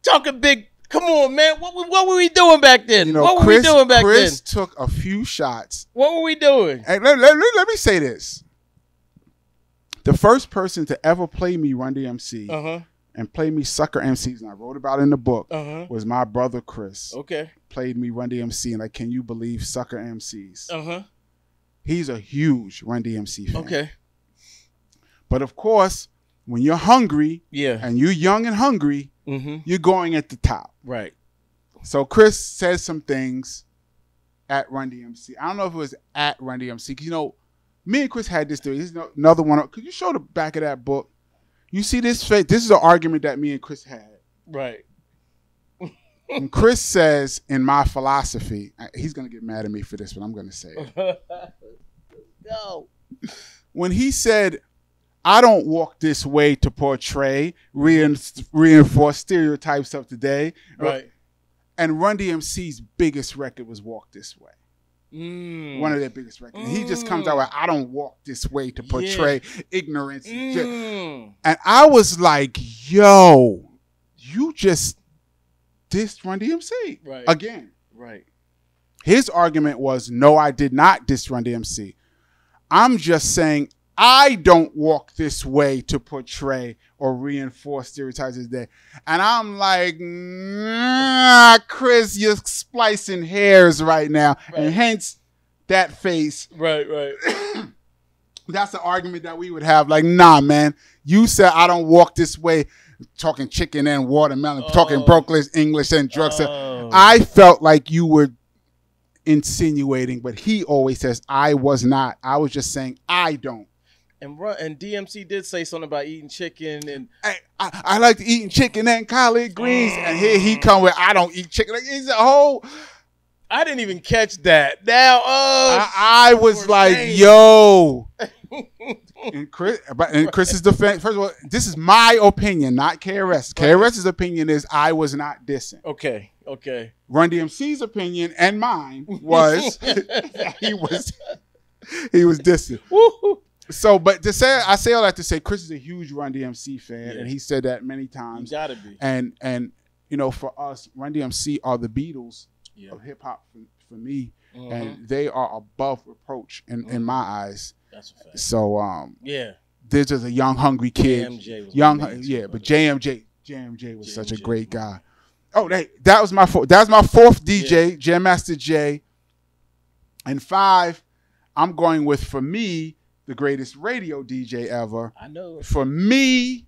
Talking big, come on, man. What, what were we doing back then? You know, what were Chris, we doing back Chris then? Chris took a few shots. What were we doing? And let, let, let me say this. The first person to ever play me Run D M C uh-huh. and play me Sucker M Cs, and I wrote about it in the book, uh-huh. was my brother Chris. Okay. Played me Run D M C, and like, can you believe Sucker M Cs? Uh-huh. He's a huge Run D M C fan. Okay. But of course, when you're hungry yeah. and you're young and hungry, mm-hmm. you're going at the top. Right. So Chris says some things at Run D M C. I don't know if it was at Run D M C. Because, you know, me and Chris had this theory. This is another one. Could you show the back of that book? You see this face? This is an argument that me and Chris had. Right. And Chris says, in My Philosophy, he's going to get mad at me for this, but I'm going to say it. No. When he said, I don't walk this way to portray, reinforce, reinforce stereotypes of today. Right. And Run D M C's biggest record was Walk This Way. Mm. One of their biggest records. Mm. He just comes out with, I don't walk this way to portray yeah. ignorance. Mm. And I was like, yo, you just dissed Run D M C right. again. Right. His argument was, no, I did not diss Run D M C. I'm just saying, I don't walk this way to portray or reinforce stereotypes today. And I'm like, nah, Chris, you're splicing hairs right now. Right. And hence that face. Right, right. That's the argument that we would have. Like, nah, man, you said I don't walk this way. Talking chicken and watermelon, oh. talking Brooklyn English and drugs. Oh. I felt like you were insinuating, but he always says, I was not. I was just saying, I don't. And Run, and D M C did say something about eating chicken, and I, I, I like to eating chicken and collard greens. Mm. And here he come with I don't eat chicken. Like, it's a whole. I didn't even catch that. Now, uh, I, I was like, names. Yo. And Chris, but and Chris's defense. First of all, this is my opinion, not K R S. K R S's opinion is I was not dissing. Okay, okay. Run D M C's opinion and mine was he was he was dissing. Woo-hoo. So, but to say, I say all that to say, Chris is a huge Run D M C fan, yeah. and he said that many times. You gotta be. And and you know, for us, Run D M C are the Beatles yeah. of hip hop for, for me, mm-hmm. and they are above reproach in mm-hmm. in my eyes. That's a fact. So, um, yeah, this is a young, hungry kid. J M J was young, amazing. Yeah, but J M J, J M J was J M J such a great guy. Oh, that that was my fourth. That was my fourth D J, yeah. Jam Master J, and five. I'm going with for me. The greatest radio D J ever. I know. For me,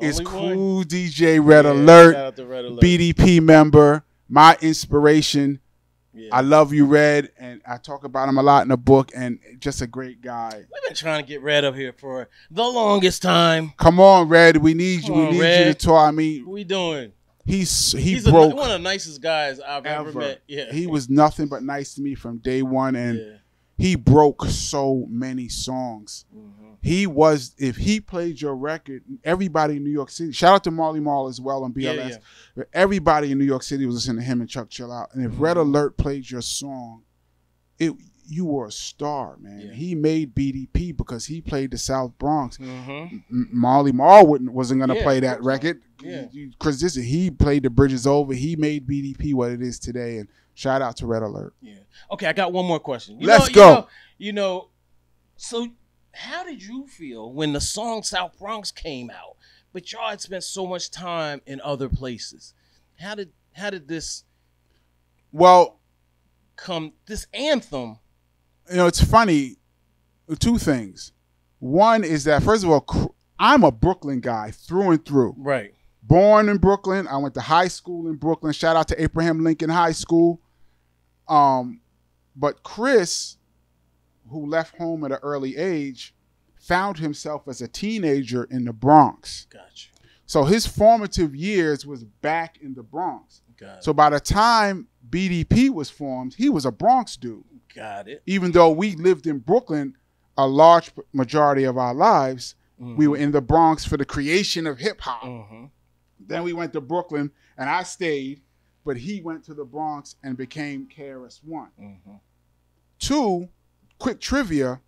It's cool, D J Red, yeah, Alert, Red Alert, B D P member, my inspiration. Yeah. I love you, Red, and I talk about him a lot in the book, and just a great guy. We've been trying to get Red up here for the longest time. Come on, Red, we need Come you. We on, need Red. you to talk. I mean, what we doing? He's he he's broke. A, one of the nicest guys I've ever, ever met. Yeah, he was nothing but nice to me from day one, and yeah. he broke so many songs. Mm-hmm. He was, if he played your record, everybody in New York City, shout out to Marley Marl as well on B L S, yeah, yeah. everybody in New York City was listening to him and Chuck Chill Out. And if mm-hmm. Red Alert played your song, it you were a star, man. Yeah. He made B D P because he played the South Bronx. Mm-hmm. Marley Marl wouldn't, wasn't going to yeah, play that record. Yeah. Chris, this, he played The Bridges Over. He made B D P what it is today. And shout out to Red Alert. Yeah. Okay, I got one more question. You Let's know, go. You know, you know so... how did you feel when the song South Bronx came out, but y'all had spent so much time in other places? How did how did this well come this anthem? You know, it's funny. Two things. One is that, first of all, I'm a Brooklyn guy through and through. Right. Born in Brooklyn. I went to high school in Brooklyn. Shout out to Abraham Lincoln High School. Um, but Chris, who left home at an early age, found himself as a teenager in the Bronx. Gotcha. So his formative years was back in the Bronx. Got it. So by the time B D P was formed, he was a Bronx dude. Got it. Even though we lived in Brooklyn a large majority of our lives, mm-hmm. we were in the Bronx for the creation of hip hop. Mm-hmm. Then we went to Brooklyn and I stayed, but he went to the Bronx and became K R S One. Mm-hmm. Two, quick trivia,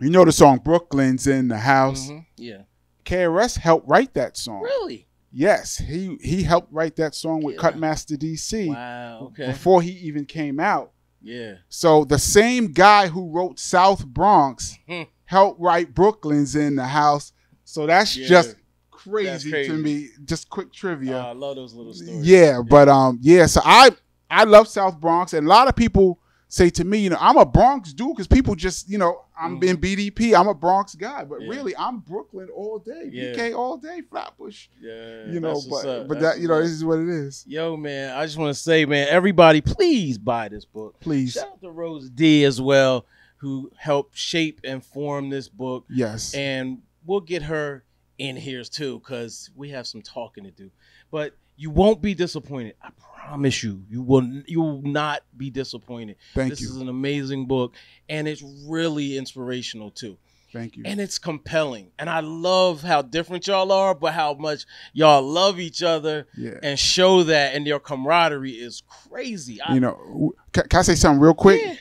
you know the song Brooklyn's in the House? Mm-hmm. Yeah. K R S helped write that song. Really? Yes. He he helped write that song with yeah. Cutmaster D C. Wow, okay. Before he even came out. Yeah. So the same guy who wrote South Bronx helped write Brooklyn's in the House. So that's yeah. just crazy, that's crazy to me. Just quick trivia. Uh, I love those little stories. Yeah, yeah, but um, yeah, so I, I love South Bronx, and a lot of people say to me, you know, I'm a Bronx dude because people just, you know, I'm mm-hmm. in B D P. I'm a Bronx guy, but yeah. really, I'm Brooklyn all day, yeah. B K all day, Flatbush. Yeah, you know, but but that's that, you know, this is what it is. Yo, man, I just want to say, man, everybody, please buy this book. Please. Shout out to Rose D as well, who helped shape and form this book. Yes, and we'll get her in here too because we have some talking to do, but you won't be disappointed. I promise you, you will you will not be disappointed. Thank you. This is an amazing book, and it's really inspirational too. Thank you. And it's compelling. And I love how different y'all are, but how much y'all love each other yeah. and show that, and your camaraderie is crazy. I, you know, can, can I say something real quick? Yeah.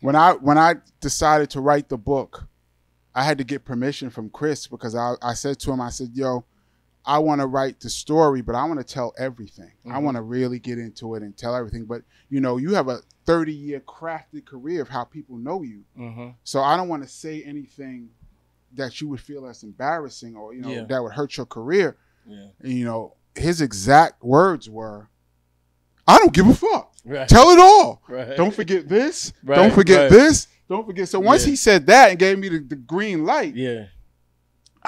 When I when I decided to write the book, I had to get permission from Chris because I, I said to him, I said, yo, I want to write the story, but I want to tell everything. Mm-hmm. I want to really get into it and tell everything. But, you know, you have a thirty-year crafted career of how people know you. Mm-hmm. So I don't want to say anything that you would feel as embarrassing or, you know, yeah. that would hurt your career. Yeah. And, you know, his exact words were, I don't give a fuck. Right. Tell it all. Right. Don't forget this. Right. Don't forget right. this. Don't forget. So once yeah. he said that and gave me the, the green light. Yeah.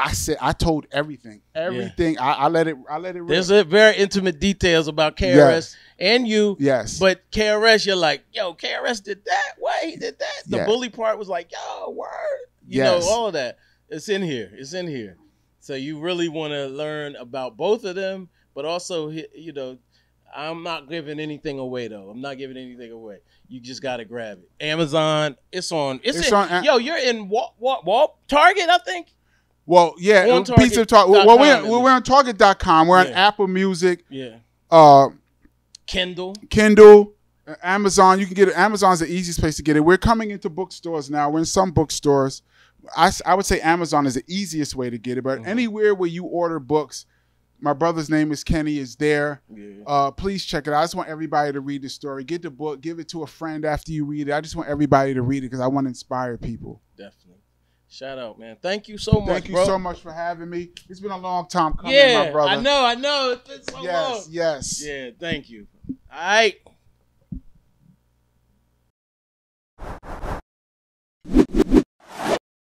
I said I told everything, everything. Yeah. I, I let it. I let it. Rip. There's a very intimate details about K R S yes. and you. Yes. But K R S, you're like, yo, K R S did that. What he did that. The yes. bully part was like, yo, word. You yes. know, all of that. It's in here. It's in here. So you really want to learn about both of them, but also, you know, I'm not giving anything away though. I'm not giving anything away. You just gotta grab it. Amazon. It's on. It's, it's in, on. Yo, you're in Wal, Wal, Wal, Target, I think. Well, yeah, we're piece of talk. Well, com, we're, we're, we're on Target dot com. We're yeah. on Apple Music. Yeah. Uh, Kindle. Kindle. Amazon. You can get it. Amazon's the easiest place to get it. We're coming into bookstores now. We're in some bookstores. I, I would say Amazon is the easiest way to get it, but mm-hmm. anywhere where you order books, My Brother's Name Is Kenny is there. Yeah. Uh, please check it out. I just want everybody to read the story. Get the book. Give it to a friend after you read it. I just want everybody to read it because I want to inspire people. Definitely. Shout out, man. Thank you so much, Thank you bro. so much for having me. It's been a long time coming, yeah, my brother. Yeah, I know, I know. It's been so yes, long. Yes, yes. Yeah, thank you. All right.